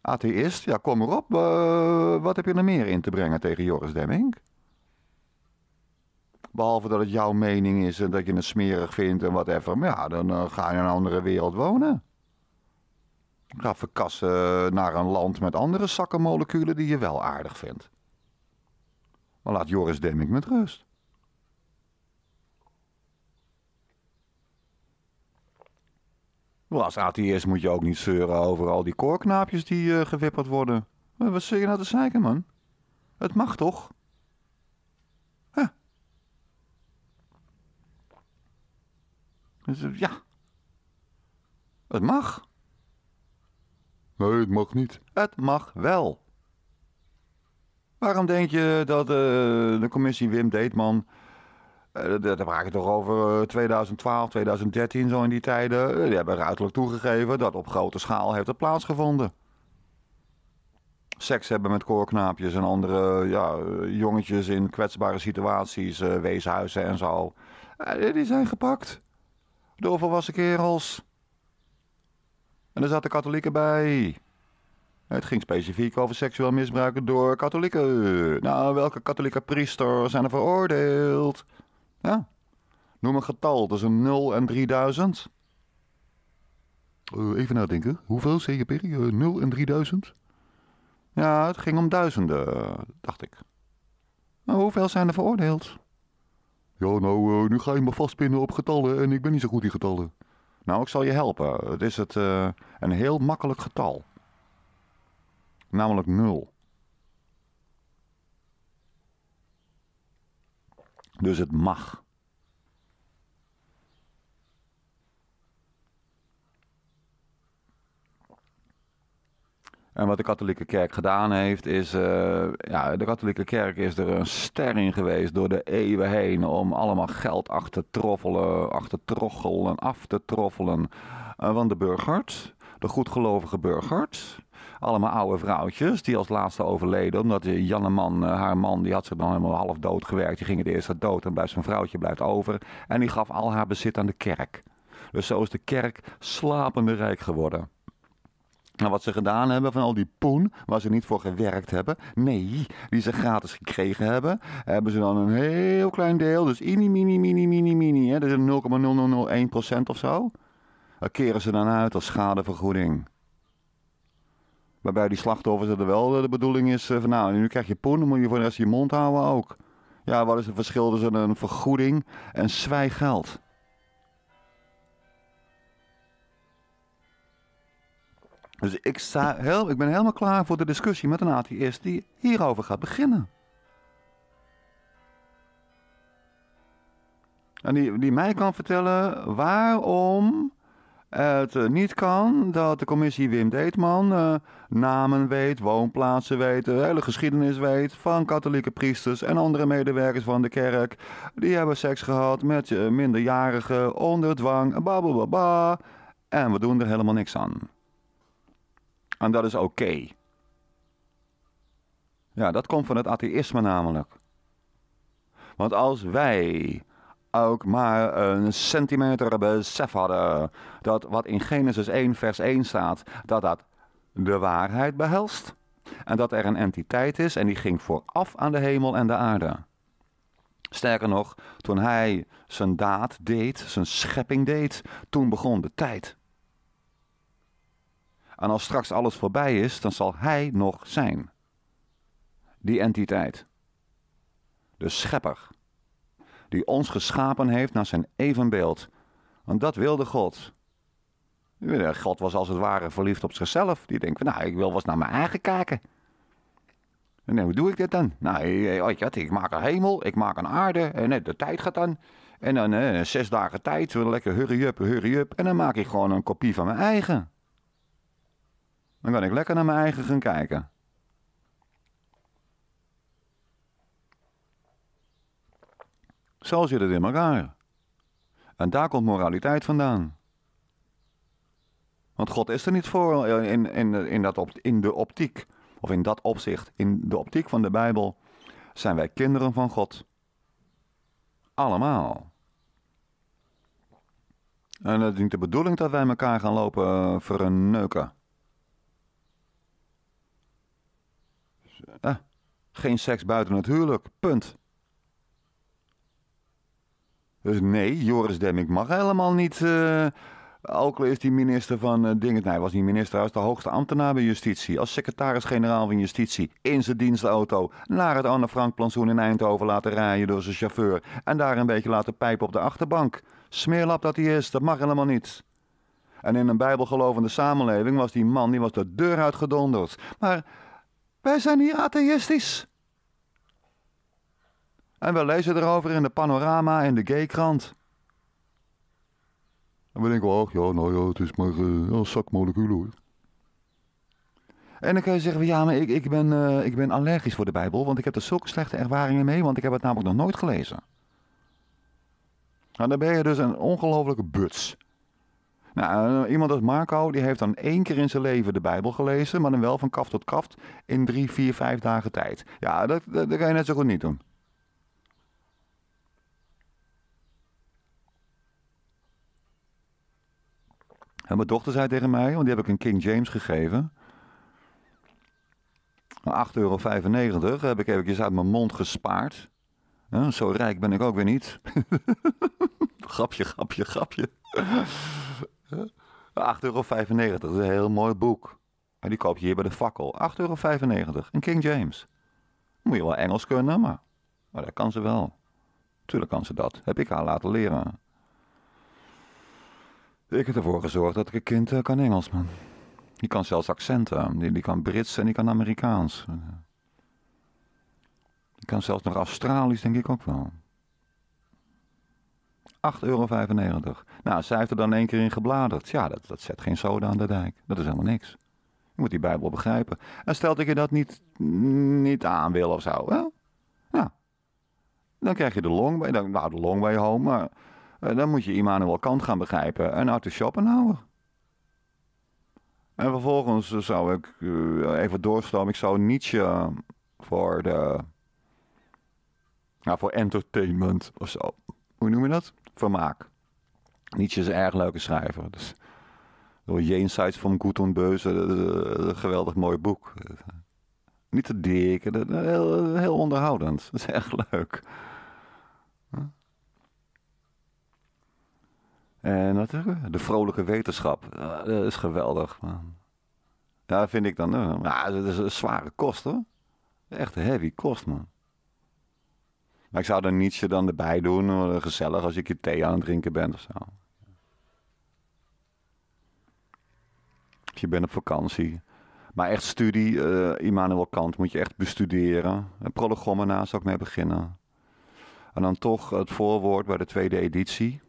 Atheïst, ja, kom erop. Uh, wat heb je er meer in te brengen tegen Joris Demmink? Behalve dat het jouw mening is en dat je het smerig vindt en whatever. Maar ja, dan uh, ga je in een andere wereld wonen. Ga verkassen naar een land met andere zakkenmoleculen die je wel aardig vindt. Maar laat Joris Demmink met rust. Als atheïst moet je ook niet zeuren over al die koorknaapjes die uh, gewipperd worden. Wat zul je nou te zeiken, man? Het mag toch? Huh. Dus, uh, ja. Het mag. Nee, het mag niet. Het mag wel. Waarom denk je dat uh, de commissie Wim Deetman... Uh, daar praat je toch over uh, tweeduizend twaalf, tweeduizend dertien, zo in die tijden. Uh, die hebben ruidelijk toegegeven dat op grote schaal heeft het plaatsgevonden. Seks hebben met koorknaapjes en andere uh, ja, jongetjes in kwetsbare situaties, uh, weeshuizen en zo. Uh, die zijn gepakt door volwassen kerels. En er zaten katholieken bij. Het ging specifiek over seksueel misbruik door katholieken. Nou, welke katholieke priesters zijn er veroordeeld? Ja, noem een getal tussen nul en drieduizend. Uh, even nadenken. Hoeveel, zeg je, Perry? Uh, nul en drieduizend? Ja, het ging om duizenden, dacht ik. Maar hoeveel zijn er veroordeeld? Ja, nou, uh, nu ga je me vastpinnen op getallen en ik ben niet zo goed in getallen. Nou, ik zal je helpen. Het is het, uh, een heel makkelijk getal. Namelijk nul. Dus het mag. En wat de katholieke kerk gedaan heeft is... Uh, ja, de katholieke kerk is er een ster in geweest door de eeuwen heen... om allemaal geld achter te troffelen, achter te troggelen, af te troffelen. Uh, want de burgert, de goedgelovige burgert... Allemaal oude vrouwtjes die als laatste overleden. Omdat Janneman, haar man, die had zich dan helemaal half dood gewerkt. Die ging het eerst dood en blijft zijn vrouwtje blijft over. En die gaf al haar bezit aan de kerk. Dus zo is de kerk slapende rijk geworden. En wat ze gedaan hebben van al die poen, waar ze niet voor gewerkt hebben. Nee, die ze gratis gekregen hebben. Hebben ze dan een heel klein deel. Dus mini, mini, mini, mini, mini. Hè, dus nul komma nul nul nul één procent of zo. Dat keren ze dan uit als schadevergoeding. Waarbij die slachtoffers er wel de bedoeling is van nou, nu krijg je poen, dan moet je voor de rest je mond houden ook. Ja, wat is het verschil tussen een vergoeding en zwijgeld? Dus ik, sta heel, ik ben helemaal klaar voor de discussie met een atheïst die hierover gaat beginnen. En die, die mij kan vertellen waarom... het niet kan dat de commissie Wim Deetman uh, namen weet, woonplaatsen weet, de hele geschiedenis weet van katholieke priesters en andere medewerkers van de kerk. Die hebben seks gehad met uh, minderjarigen, onder dwang, babababa. En we doen er helemaal niks aan. En dat is oké. Okay. Ja, dat komt van het atheïsme namelijk. Want als wij ook maar een centimeter besef hadden dat wat in Genesis één vers één staat, dat dat de waarheid behelst. En dat er een entiteit is en die ging vooraf aan de hemel en de aarde. Sterker nog, toen hij zijn daad deed, zijn schepping deed, toen begon de tijd. En als straks alles voorbij is, dan zal hij nog zijn. Die entiteit. De schepper. Die ons geschapen heeft naar zijn evenbeeld. Want dat wilde God. God was als het ware verliefd op zichzelf. Die denkt, nou, ik wil wel eens naar mijn eigen kijken. En nee, hoe doe ik dit dan? Nou, ik maak een hemel, ik maak een aarde. En de tijd gaat dan. En dan eh, zes dagen tijd, lekker hurry up, hurry up. En dan maak ik gewoon een kopie van mijn eigen. Dan kan ik lekker naar mijn eigen gaan kijken. Zo zit het in elkaar. En daar komt moraliteit vandaan. Want God is er niet voor in, in, in, dat op, in de optiek. Of in dat opzicht, in de optiek van de Bijbel, zijn wij kinderen van God. Allemaal. En het is niet de bedoeling dat wij elkaar gaan lopen verneuken. Eh, geen seks buiten het huwelijk, punt. Dus nee, Joris Demmink mag helemaal niet. Uh, ook is die minister van uh, dingen. Nee, hij was niet minister, hij was de hoogste ambtenaar bij Justitie. Als secretaris-generaal van Justitie. In zijn dienstauto. Naar het Anne-Frank-Plansoen in Eindhoven laten rijden door zijn chauffeur. En daar een beetje laten pijpen op de achterbank. Smeerlap dat hij is, dat mag helemaal niet. En in een bijbelgelovende samenleving was die man, die was de deur uitgedonderd. Maar wij zijn hier atheïstisch. En we lezen erover in de Panorama en de Gaykrant. En we denken, ach ja, nou ja, het is maar uh, een zakmolecuul hoor. En dan kan je zeggen, ja, maar ik, ik, ben, uh, ik ben allergisch voor de Bijbel, want ik heb er zulke slechte ervaringen mee, want ik heb het namelijk nog nooit gelezen. Nou, dan ben je dus een ongelofelijke buts. Nou, iemand als Marco, die heeft dan één keer in zijn leven de Bijbel gelezen, maar dan wel van kaft tot kaft in drie, vier, vijf dagen tijd. Ja, dat, dat, dat kan je net zo goed niet doen. En mijn dochter zei tegen mij, want die heb ik een King James gegeven. acht euro vijfennegentig heb ik eventjes uit mijn mond gespaard. Ja, zo rijk ben ik ook weer niet. grapje, grapje, grapje. acht euro vijfennegentig, dat is een heel mooi boek. En die koop je hier bij de fakkel. acht euro vijfennegentig, een King James. Moet je wel Engels kunnen, maar, maar dat kan ze wel. Tuurlijk kan ze dat. Heb ik haar laten leren. Ik heb ervoor gezorgd dat ik een kind kan Engels, man. Die kan zelfs accenten. Die, die kan Brits en die kan Amerikaans. Die kan zelfs nog Australisch, denk ik ook wel. acht euro vijfennegentig. Nou, zij heeft er dan één keer in gebladerd. Ja, dat, dat zet geen soda aan de dijk. Dat is helemaal niks. Je moet die Bijbel begrijpen. En stel dat je dat niet, niet aan wil of zo, hè? Nou, dan krijg je de long bij, nou, de long bij je home, maar dan moet je Immanuel Kant gaan begrijpen. En uit de Schopenhauer. En vervolgens zou ik uh, even doorstromen. Ik zou Nietzsche voor de... Nou, voor entertainment of zo. Hoe noem je dat? Vermaak. Nietzsche is een erg leuke schrijver. Dus, door Jenseits von Gut und Böse. Een geweldig mooi boek. Niet te dik. Heel, heel onderhoudend. Dat is echt leuk. En natuurlijk, de vrolijke wetenschap. Dat is geweldig, man. Ja, vind ik dan. Nou, dat is een zware kost, hoor. Echt een heavy kost, man. Maar ik zou er Nietzsche dan erbij doen. Gezellig als ik je thee aan het drinken ben of zo. Je bent op vakantie. Maar echt studie, uh, Immanuel Kant moet je echt bestuderen. En Prolegomena zou ik mee beginnen. En dan toch het voorwoord bij de tweede editie.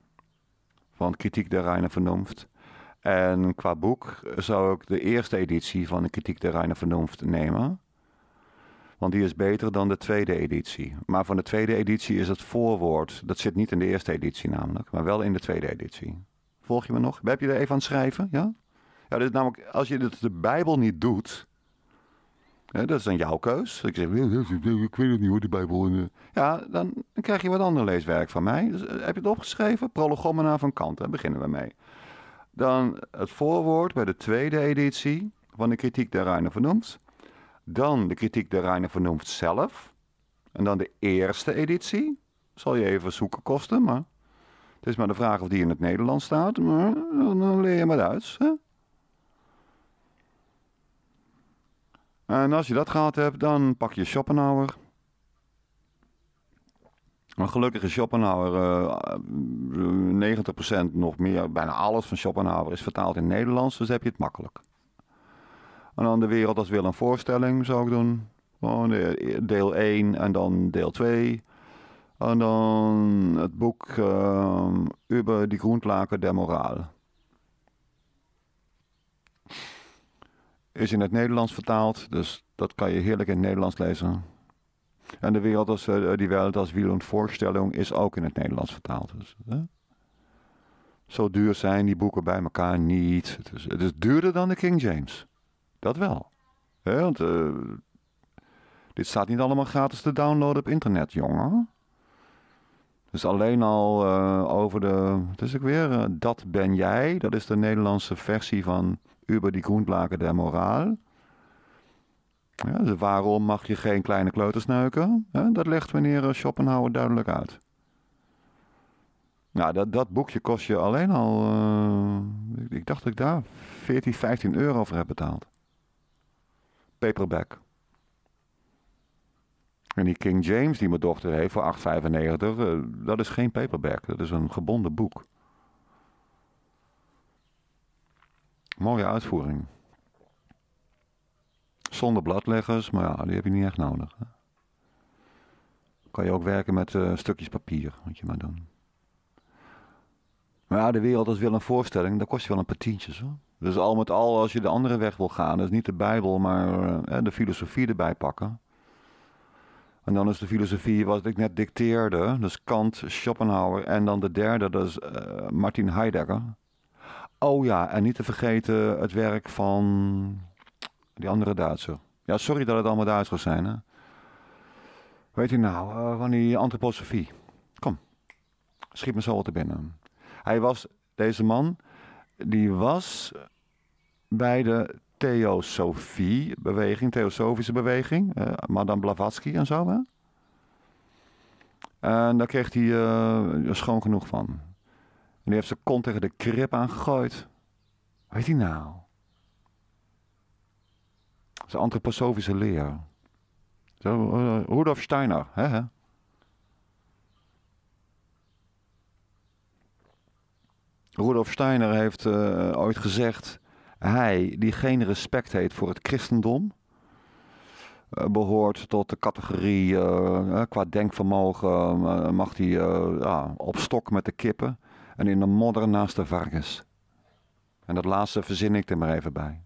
Van Kritiek der Reine Vernunft. En qua boek zou ik de eerste editie van de Kritiek der Reine Vernunft nemen. Want die is beter dan de tweede editie. Maar van de tweede editie is het voorwoord. Dat zit niet in de eerste editie namelijk, maar wel in de tweede editie. Volg je me nog? Heb je er even aan het schrijven? Ja? Ja, dit is namelijk, als je de Bijbel niet doet, He, dat is dan jouw keus. Ik zeg, ik weet het niet hoor, de Bijbel. Ja, dan krijg je wat ander leeswerk van mij. Dus, heb je het opgeschreven? Prolegomena van Kant, daar beginnen we mee. Dan het voorwoord bij de tweede editie van de Kritiek der Reine Vernunft. Dan de Kritiek der Reine Vernunft zelf. En dan de eerste editie. Zal je even zoeken kosten, maar het is maar de vraag of die in het Nederlands staat. Maar dan leer je maar Duits, hè? En als je dat gehad hebt, dan pak je Schopenhauer. Maar gelukkig is Schopenhauer, uh, negentig procent nog meer, bijna alles van Schopenhauer is vertaald in het Nederlands, dus heb je het makkelijk. En dan De Wereld als Wil en Voorstelling zou ik doen. Deel één en dan deel twee. En dan het boek uh, Über die Grundlagen der Morale. Is in het Nederlands vertaald, dus dat kan je heerlijk in het Nederlands lezen. En de wereld als, uh, die wereld als wil en voorstelling is ook in het Nederlands vertaald. Dus, hè? Zo duur zijn die boeken bij elkaar niet. Het is, het is duurder dan de King James. Dat wel. Hè? Want, uh, dit staat niet allemaal gratis te downloaden op internet, jongen. Dus alleen al uh, over de... Het is ook weer uh, Dat ben jij. Dat is de Nederlandse versie van Über die Grundlagen der Morale. Ja, dus waarom mag je geen kleine kleuters neuken? Hè? Dat legt meneer Schopenhauer duidelijk uit. Nou, dat, dat boekje kost je alleen al... Uh, ik, ik dacht dat ik daar veertien, vijftien euro voor heb betaald. Paperback. En die King James die mijn dochter heeft voor acht vijfennegentig, uh, dat is geen paperback. Dat is een gebonden boek. Mooie uitvoering. Zonder bladleggers, maar ja, die heb je niet echt nodig. Hè? Kan je ook werken met uh, stukjes papier, moet je maar doen. Maar ja, de wereld als wil een voorstelling, dat kost je wel een paar tientjes hoor. Dus al met al, als je de andere weg wil gaan, dus niet de Bijbel, maar uh, de filosofie erbij pakken. En dan is de filosofie wat ik net dicteerde, dus Kant, Schopenhauer en dan de derde, dat is uh, Martin Heidegger. Oh ja, en niet te vergeten het werk van die andere Duitser. Ja, sorry dat het allemaal Duitsers zijn, hè. Weet u nou, uh, van die antroposofie. Kom, schiet me zo wat er binnen. Hij was, deze man, die was bij de Theosofie beweging, Theosofische beweging, uh, Madame Blavatsky en zo, hè. En daar kreeg hij uh, schoon genoeg van. En die heeft zijn kont tegen de krip aangegooid. Weet hij nou? Dat is een antroposofische leer. Zo, uh, Rudolf Steiner. Hè, hè? Rudolf Steiner heeft uh, ooit gezegd... Hij, die geen respect heeft voor het christendom... Uh, behoort tot de categorie... Uh, qua denkvermogen uh, mag hij uh, ja, op stok met de kippen... En in de modder naast de varkens. En dat laatste verzin ik er maar even bij.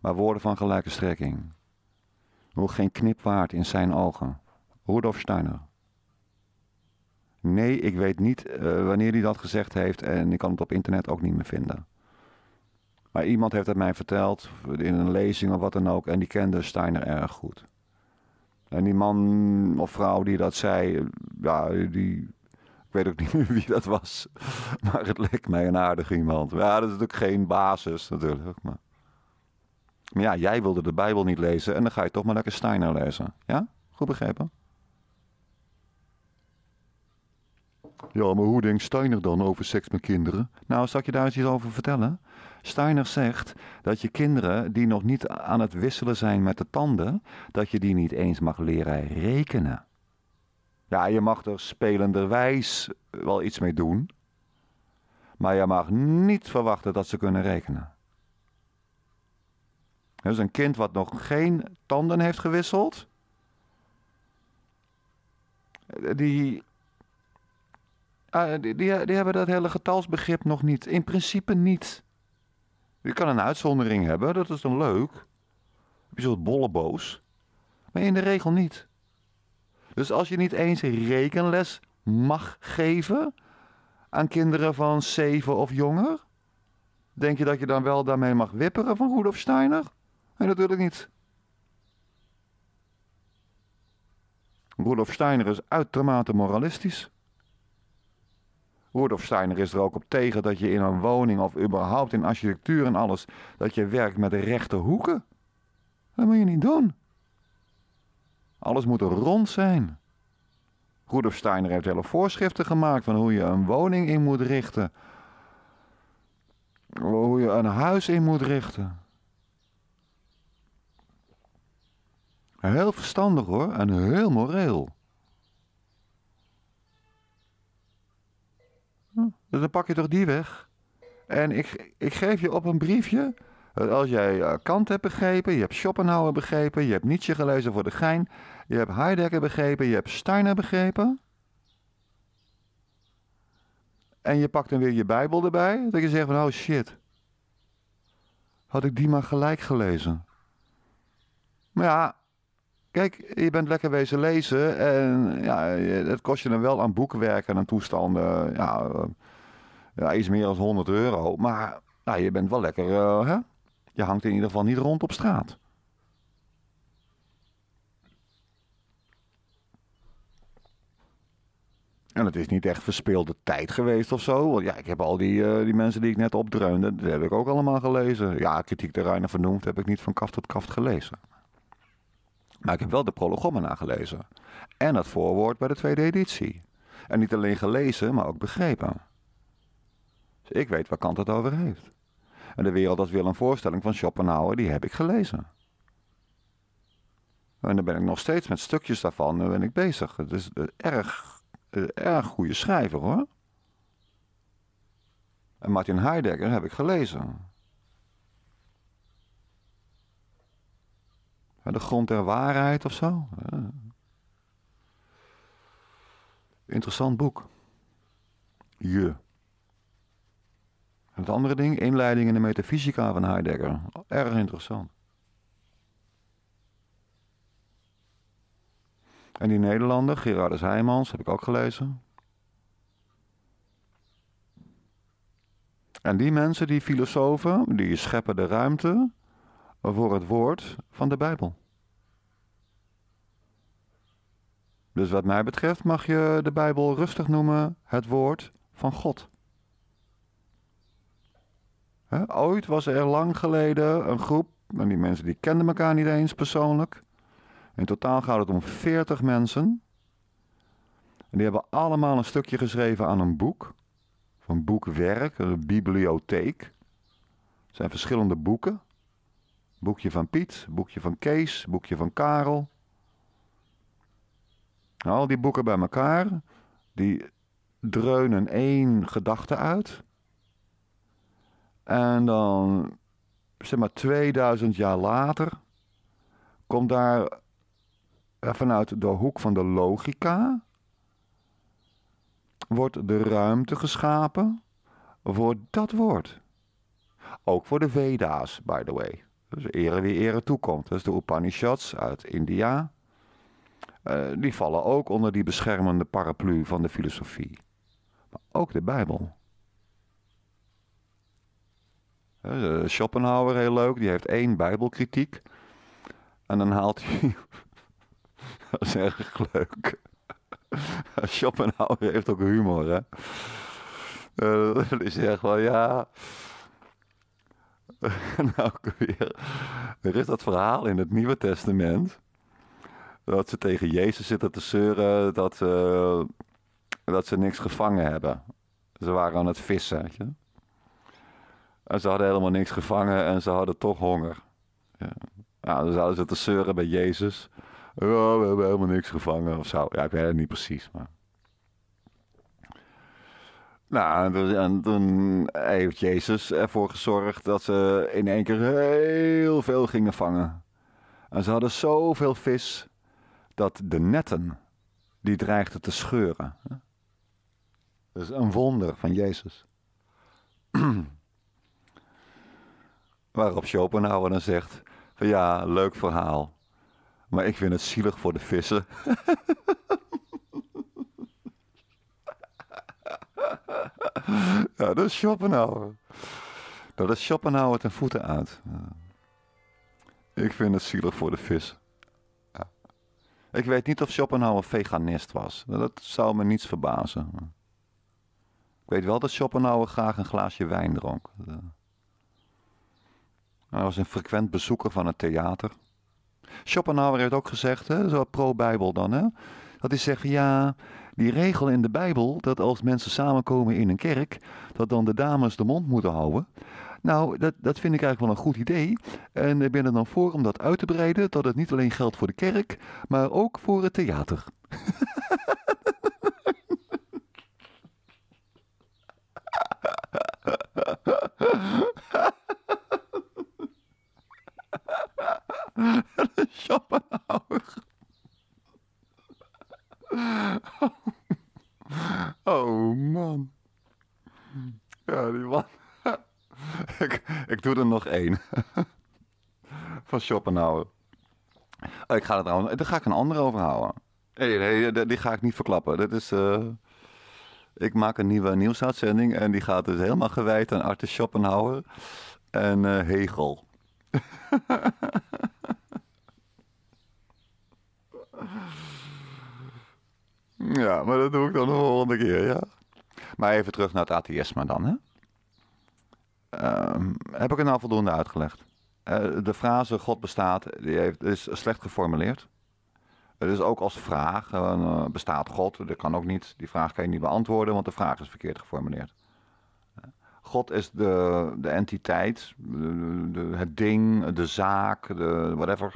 Maar woorden van gelijke strekking. Hoe geen knip waard in zijn ogen. Rudolf Steiner. Nee, ik weet niet uh, wanneer hij dat gezegd heeft. En ik kan het op internet ook niet meer vinden. Maar iemand heeft het mij verteld. In een lezing of wat dan ook. En die kende Steiner erg goed. En die man of vrouw die dat zei. Ja, die... Ik weet ook niet meer wie dat was. Maar het leek mij een aardig iemand. Ja, dat is natuurlijk geen basis natuurlijk. Maar, maar ja, jij wilde de Bijbel niet lezen. En dan ga je toch maar lekker Steiner lezen. Ja? Goed begrepen? Ja, maar hoe denkt Steiner dan over seks met kinderen? Nou, zal ik je daar eens iets over vertellen? Steiner zegt dat je kinderen die nog niet aan het wisselen zijn met de tanden... dat je die niet eens mag leren rekenen. Ja, je mag er spelenderwijs wel iets mee doen. Maar je mag niet verwachten dat ze kunnen rekenen. Dus een kind wat nog geen tanden heeft gewisseld... Die, die, die, die hebben dat hele getalsbegrip nog niet. In principe niet. Je kan een uitzondering hebben, dat is dan leuk. Heb je zo'n bolleboos. Maar in de regel niet. Dus als je niet eens rekenles mag geven aan kinderen van zeven of jonger, denk je dat je dan wel daarmee mag wipperen van Rudolf Steiner? Nee, natuurlijk niet. Rudolf Steiner is uitermate moralistisch. Rudolf Steiner is er ook op tegen dat je in een woning of überhaupt in architectuur en alles, dat je werkt met rechte hoeken. Dat moet je niet doen. Alles moet rond zijn. Rudolf Steiner heeft hele voorschriften gemaakt van hoe je een woning in moet richten. Hoe je een huis in moet richten. Heel verstandig hoor, en heel moreel. Hm, dus dan pak je toch die weg. En ik, ik geef je op een briefje, als jij Kant hebt begrepen, je hebt Schopenhauer begrepen, je hebt Nietzsche gelezen voor de gein, je hebt Heidegger begrepen, je hebt Steiner begrepen. En je pakt dan weer je Bijbel erbij, dat je zegt van oh shit, had ik die maar gelijk gelezen. Maar ja, kijk, je bent lekker wezen lezen en ja, het kost je dan wel aan boekwerken en aan toestanden, ja, ja, iets meer dan honderd euro. Maar nou, je bent wel lekker, uh, hè? Je hangt in ieder geval niet rond op straat. En het is niet echt verspilde tijd geweest of zo. Want ja, ik heb al die, uh, die mensen die ik net opdreunde, dat heb ik ook allemaal gelezen. Ja, Kritiek der Reine Vernunft heb ik niet van kaft tot kaft gelezen. Maar ik heb wel de Prolegomena gelezen. En het voorwoord bij de tweede editie. En niet alleen gelezen, maar ook begrepen. Dus ik weet waar Kant het over heeft. En De Wereld als wil en Voorstelling van Schopenhauer, die heb ik gelezen. En daar ben ik nog steeds met stukjes daarvan ben ik bezig. Het is een erg, erg goede schrijver hoor. En Martin Heidegger heb ik gelezen. De grond der waarheid of zo. Interessant boek. Je. Het andere ding, Inleiding in de Metafysica van Heidegger. Erg interessant. En die Nederlander, Gerardus Heymans, heb ik ook gelezen. En die mensen, die filosofen, die scheppen de ruimte voor het woord van de Bijbel. Dus wat mij betreft mag je de Bijbel rustig noemen het woord van God. Hè? Ooit was er lang geleden een groep, en die mensen die kenden elkaar niet eens persoonlijk. In totaal gaat het om veertig mensen. En die hebben allemaal een stukje geschreven aan een boek. Of een boekwerk, een bibliotheek. Het zijn verschillende boeken. Boekje van Piet, boekje van Kees, boekje van Karel. Nou, al die boeken bij elkaar, die dreunen één gedachte uit. En dan, zeg maar tweeduizend jaar later, komt daar vanuit de hoek van de logica, wordt de ruimte geschapen voor dat woord. Ook voor de Veda's, by the way. Dus ere wie ere toekomt. Dus de Upanishads uit India. Uh, die vallen ook onder die beschermende paraplu van de filosofie. Maar ook de Bijbel. Uh, Schopenhauer, heel leuk. Die heeft één Bijbelkritiek. En dan haalt hij... Dat is erg leuk. Schopenhauer heeft ook humor, hè. Uh, dat is echt wel, ja... Nou, weer. Er is dat verhaal in het Nieuwe Testament dat ze tegen Jezus zitten te zeuren dat, uh, dat ze niks gevangen hebben. Ze waren aan het vissen. Weet je? En ze hadden helemaal niks gevangen en ze hadden toch honger. Ja. Nou, dan zouden ze te zeuren bij Jezus. Oh, we hebben helemaal niks gevangen of zo. Ja, ik weet het niet precies, maar... Nou, en toen heeft Jezus ervoor gezorgd dat ze in één keer heel veel gingen vangen. En ze hadden zoveel vis dat de netten, die dreigden te scheuren. Dat is een wonder van Jezus. Waarop Schopenhauer dan zegt, van ja, leuk verhaal, maar ik vind het zielig voor de vissen. Ja, dat is Schopenhauer. Dat is Schopenhauer ten voeten uit. Ik vind het zielig voor de vis. Ja. Ik weet niet of Schopenhauer veganist was. Dat zou me niets verbazen. Ik weet wel dat Schopenhauer graag een glaasje wijn dronk. Hij was een frequent bezoeker van het theater. Schopenhauer heeft ook gezegd, hè, zo pro-Bijbel dan, hè, dat hij zegt, ja, die regel in de Bijbel, dat als mensen samenkomen in een kerk, dat dan de dames de mond moeten houden. Nou, dat, dat vind ik eigenlijk wel een goed idee. En ik ben er dan voor om dat uit te breiden, dat het niet alleen geldt voor de kerk, maar ook voor het theater. Schopenhauer. Oh man. Ja, die man. Ik, ik doe er nog één. Van Schopenhauer. Oh, ik ga er trouwens, daar ga ik een andere over houden. Nee, nee, die, die ga ik niet verklappen. Dat is, uh, ik maak een nieuwe nieuwsuitzending. En die gaat dus helemaal gewijd aan Arthur Schopenhauer. En uh, Hegel. Ja, maar dat doe ik dan de volgende keer, ja. Maar even terug naar het atheïsme dan, hè. Uh, heb ik het nou voldoende uitgelegd? Uh, de frase God bestaat, die heeft, is slecht geformuleerd. Het is ook als vraag, uh, bestaat God? Dat kan ook niet, die vraag kan je niet beantwoorden, want de vraag is verkeerd geformuleerd. God is de, de entiteit, de, de, het ding, de zaak, de whatever.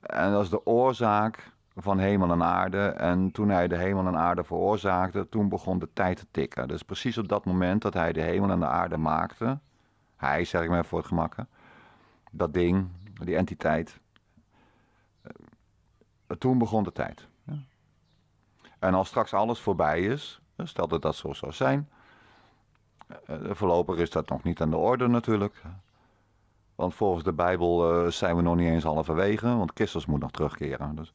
En dat is de oorzaak van hemel en aarde. En toen hij de hemel en aarde veroorzaakte, toen begon de tijd te tikken. Dus precies op dat moment dat hij de hemel en de aarde maakte, hij, zeg ik maar voor het gemak, dat ding, die entiteit, toen begon de tijd. En als straks alles voorbij is, stel dat dat zo zou zijn, voorlopig is dat nog niet aan de orde natuurlijk. Want volgens de Bijbel uh, zijn we nog niet eens halverwege, want Christus moet nog terugkeren. Dus.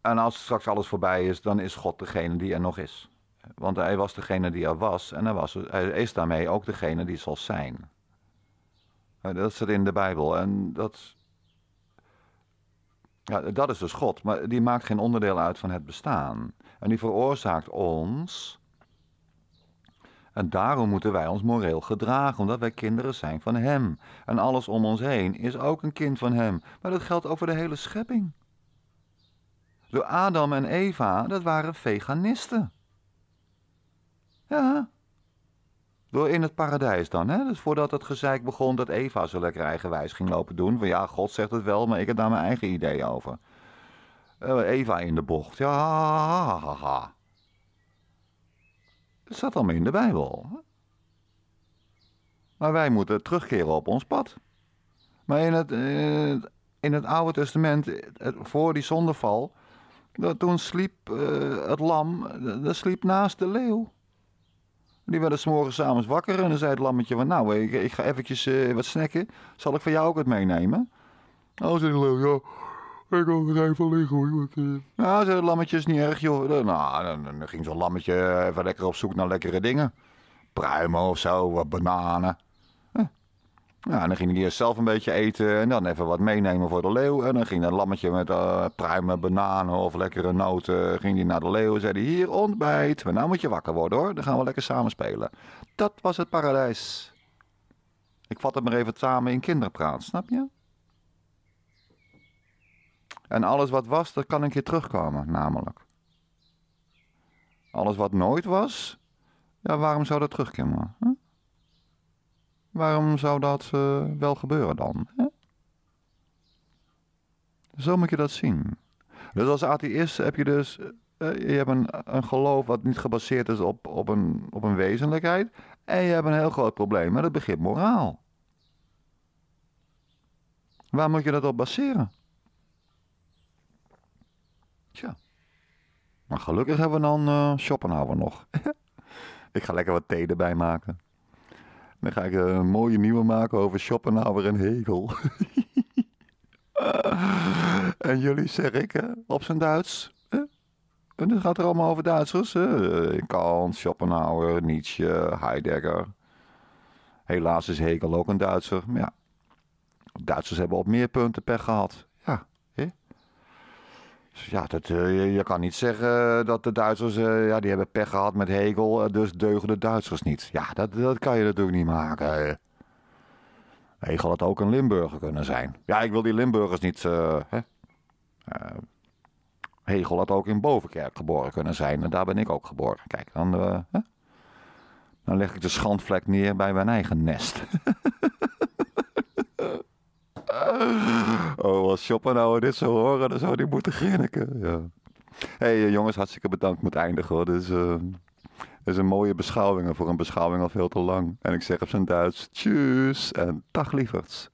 En als straks alles voorbij is, dan is God degene die er nog is. Want hij was degene die er was en hij, was, hij is daarmee ook degene die zal zijn. Dat zit in de Bijbel en dat, ja, dat is dus God. Maar die maakt geen onderdeel uit van het bestaan. En die veroorzaakt ons. En daarom moeten wij ons moreel gedragen, omdat wij kinderen zijn van hem. En alles om ons heen is ook een kind van hem. Maar dat geldt over de hele schepping. Door Adam en Eva, dat waren veganisten. Ja. Door in het paradijs dan, hè. Dus voordat het gezeik begon dat Eva zo lekker eigenwijs ging lopen doen. Van ja, God zegt het wel, maar ik heb daar mijn eigen idee over. Uh, Eva in de bocht. Ja, ha, ha, ha. Het staat allemaal in de Bijbel. Maar wij moeten terugkeren op ons pad. Maar in het, in het, in het Oude Testament, het, voor die zondeval, dat, toen sliep uh, het lam, dat sliep naast de leeuw. Die werden 's morgens s'avonds wakker en dan zei het lammetje van, nou, ik, ik ga eventjes uh, wat snacken. Zal ik van jou ook wat meenemen? Oh, zei de leeuw, ja. Ik kan er even liggen hoor. Nou, zei het lammetje, is niet erg joh. Nou, dan ging zo'n lammetje even lekker op zoek naar lekkere dingen. Pruimen of zo, wat bananen. Nou, dan ging hij eerst zelf een beetje eten en dan even wat meenemen voor de leeuw. En dan ging dat lammetje met uh, pruimen, bananen of lekkere noten ging die naar de leeuw en zei hij, hier ontbijt. Maar nou moet je wakker worden hoor, dan gaan we lekker samen spelen. Dat was het paradijs. Ik vat het maar even samen in kinderpraat, snap je? En alles wat was, dat kan een keer terugkomen, namelijk. Alles wat nooit was, ja, waarom zou dat terugkomen? Hè? Waarom zou dat uh, wel gebeuren dan? Hè? Zo moet je dat zien. Dus als atheïst heb je dus uh, je hebt een, een geloof wat niet gebaseerd is op, op, een, op een wezenlijkheid. En je hebt een heel groot probleem met het begrip moraal. Waar moet je dat op baseren? Tja, maar gelukkig hebben we dan uh, Schopenhauer nog. Ik ga lekker wat thee erbij maken. Dan ga ik uh, een mooie nieuwe maken over Schopenhauer en Hegel. uh, en jullie zeg ik, uh, op zijn Duits. Uh, en het gaat er allemaal over Duitsers. Uh, Kant, Schopenhauer, Nietzsche, Heidegger. Helaas is Hegel ook een Duitser. Maar ja, Duitsers hebben op meer punten pech gehad. Ja, hè? Dus ja, dat, uh, je kan niet zeggen dat de Duitsers, uh, ja, die hebben pech gehad met Hegel, dus deugen de Duitsers niet. Ja, dat, dat kan je natuurlijk niet maken. Hegel had ook een Limburger kunnen zijn. Ja, ik wil die Limburgers niet... Uh, hè? Uh, Hegel had ook in Bovenkerk geboren kunnen zijn. En daar ben ik ook geboren. Kijk, dan, uh, hè? Dan leg ik de schandvlek neer bij mijn eigen nest. Oh, als Schopenhauer dit zou horen, dan zou die moeten grinniken. Ja. Hé hey, jongens, hartstikke bedankt met eindigen hoor. Dus, uh, dit is een mooie beschouwing. En voor een beschouwing al veel te lang. En ik zeg op zijn Duits, tjus en dag lieverds.